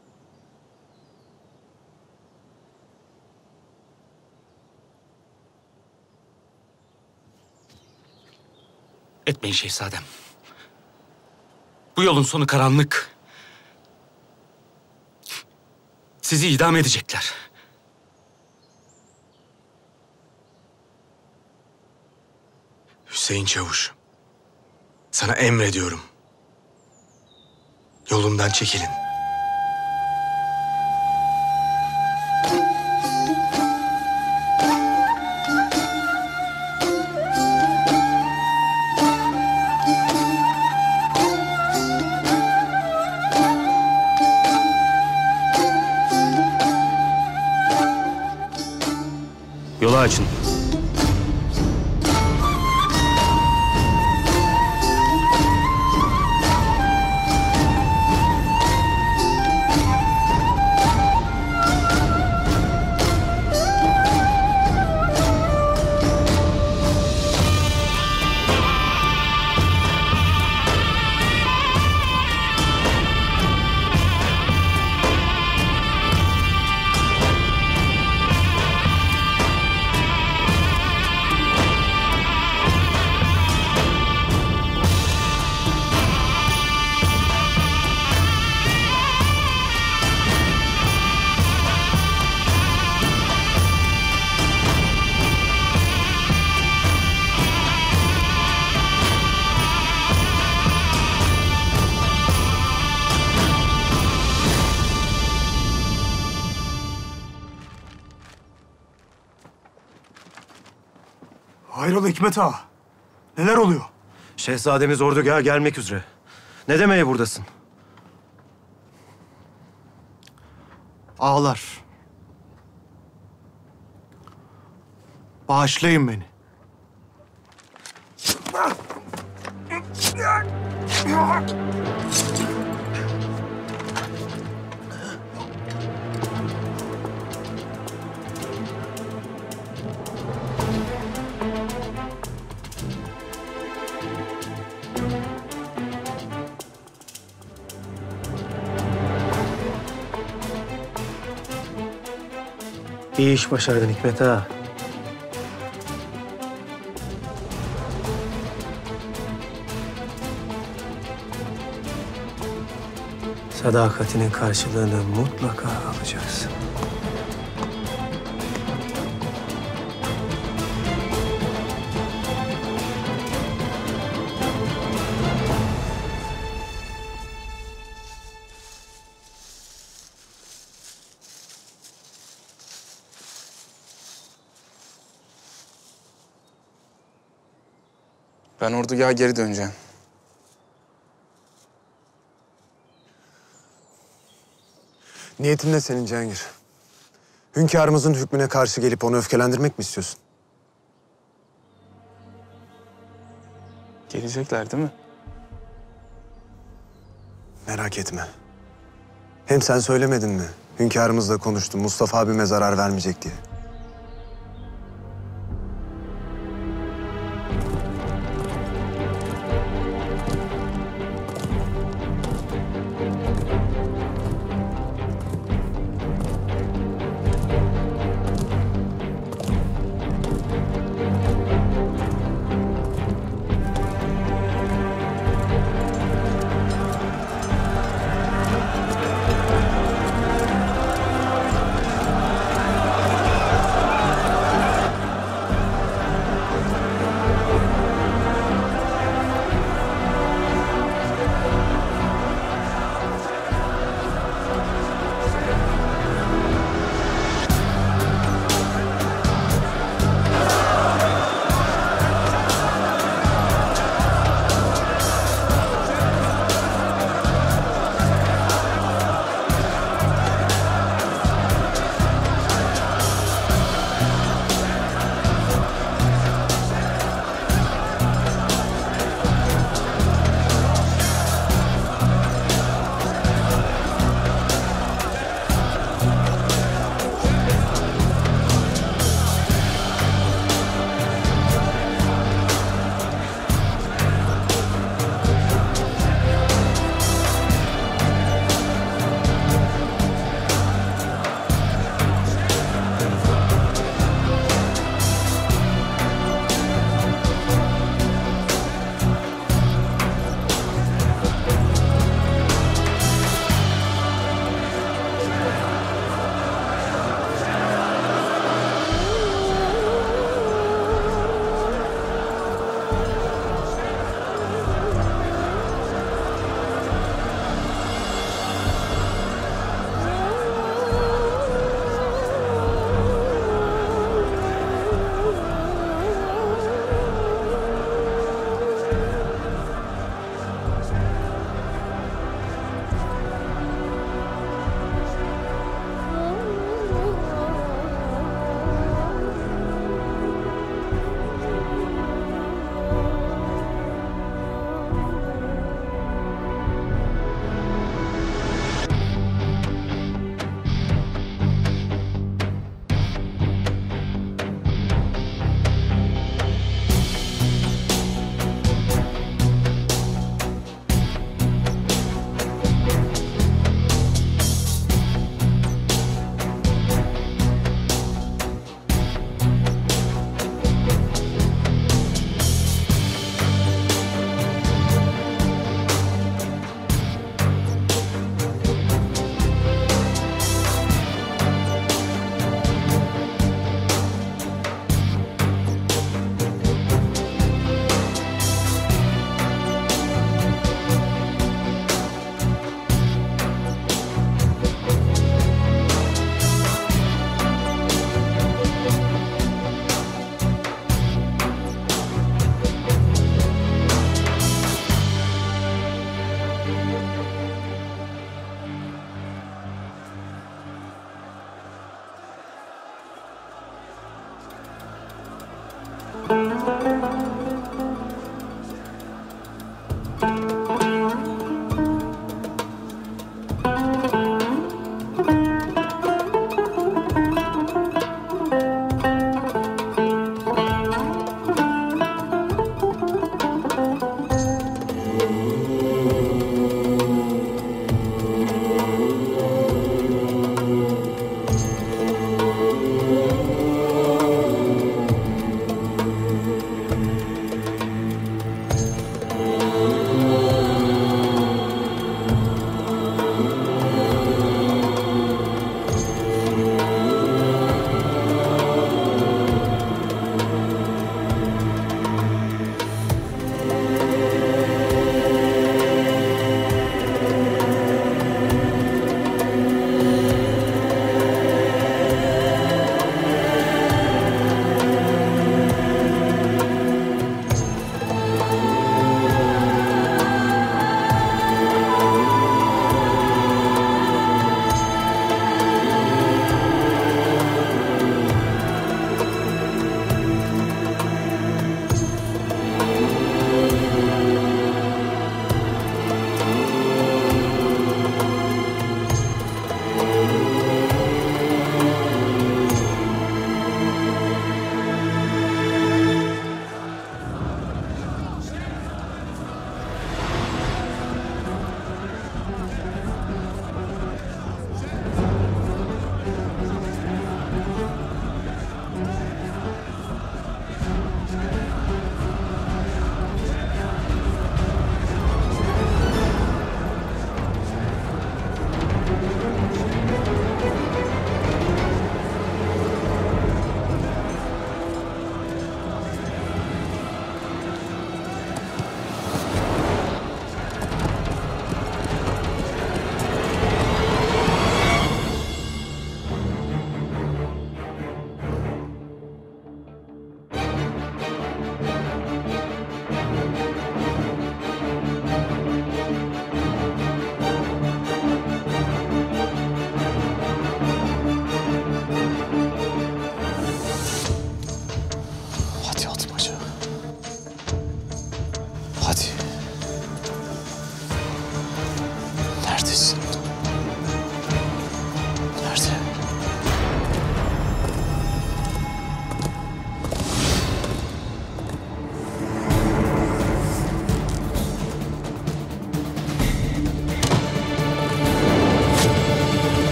Etmeyin şehzadem. Bu yolun sonu karanlık. Sizi idam edecekler. Hüseyin Çavuş, sana emrediyorum. Yolumdan çekilin. Yola açın. Hayrola Hikmet Ağa? Neler oluyor? Şehzademiz ordugaha gelmek üzere. Ne demeye buradasın? Ağlar. Bağışlayın beni. İyi iş başardın Hikmet Ağa. Sadakatinin karşılığını mutlaka alacaksın. Ben ordugaha geri döneceğim. Niyetin ne senin Cihangir? Hünkârımızın hükmüne karşı gelip onu öfkelendirmek mi istiyorsun? Gelecekler değil mi? Merak etme. Hem sen söylemedin mi? Hünkârımızla konuştum, Mustafa abime zarar vermeyecek diye.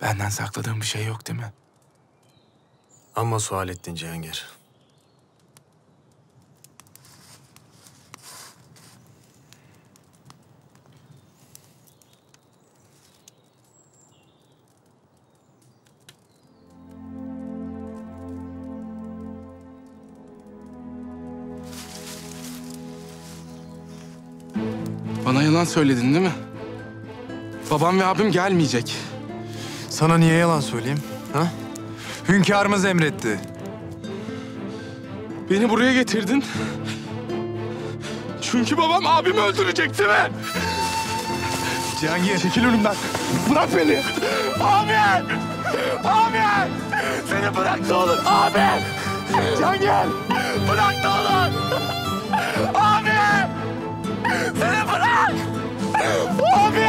Benden sakladığın bir şey yok değil mi? Amma sual ettin Cihangir. Bana yalan söyledin değil mi? Babam ve abim gelmeyecek. Sana niye yalan söyleyeyim? Ha? Hünkârımız emretti. Beni buraya getirdin. Çünkü babam abimi öldürecekti mi? Cihangir. Çekil önümden. Bırak beni. Abi! Abi! Seni bırak da olur. Abi! Cihangir! Bırak da olur. Abi! Seni bırak! Abi!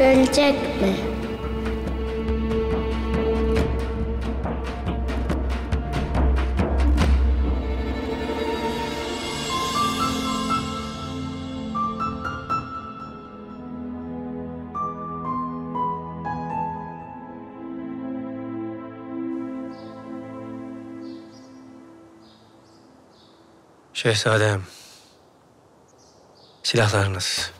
Ölecek mi? Şehzadem, silahlarınız.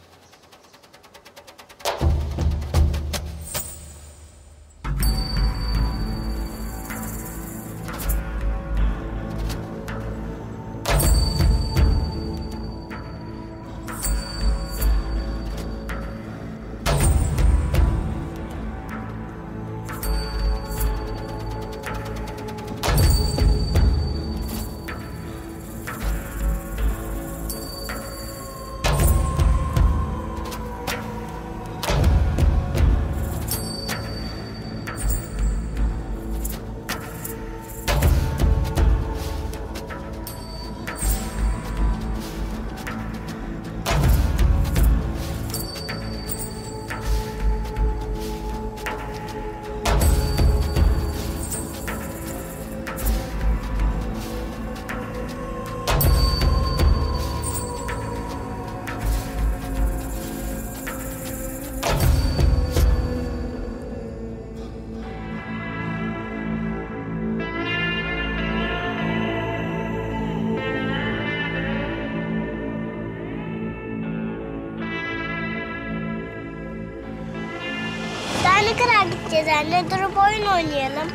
Anne, durup oyun oynayalım.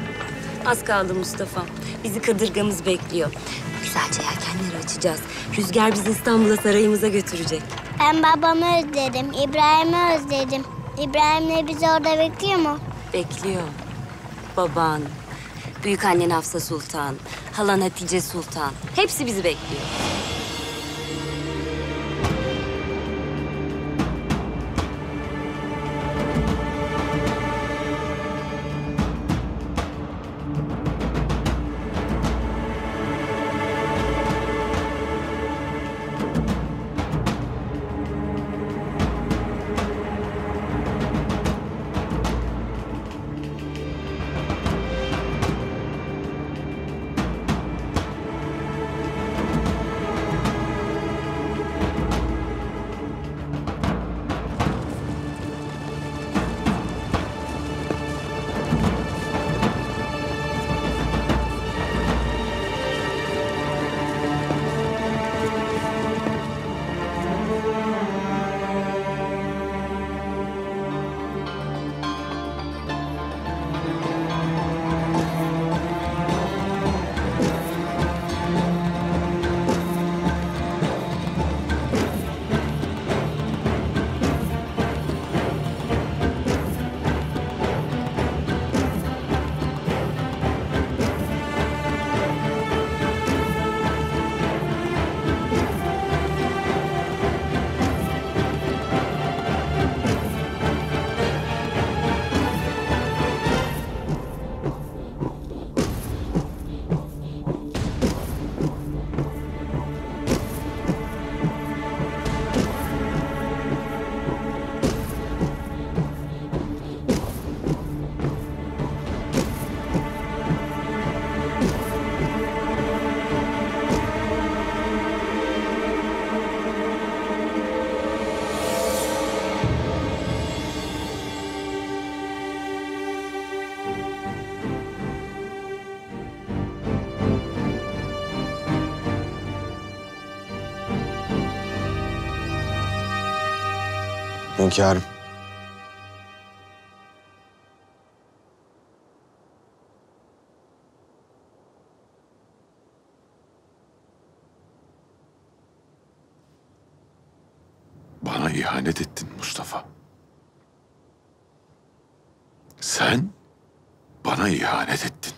Az kaldı Mustafa. Bizi kadırgamız bekliyor. Güzelce yelkenleri açacağız. Rüzgar bizi İstanbul'a, sarayımıza götürecek. Ben babamı özledim, İbrahim'i özledim. İbrahim'le bizi orada bekliyor mu? Bekliyor. Baban, büyükannen Hafsa Sultan, halan Hatice Sultan. Hepsi bizi bekliyor. Hünkârım. Bana ihanet ettin Mustafa. Sen bana ihanet ettin.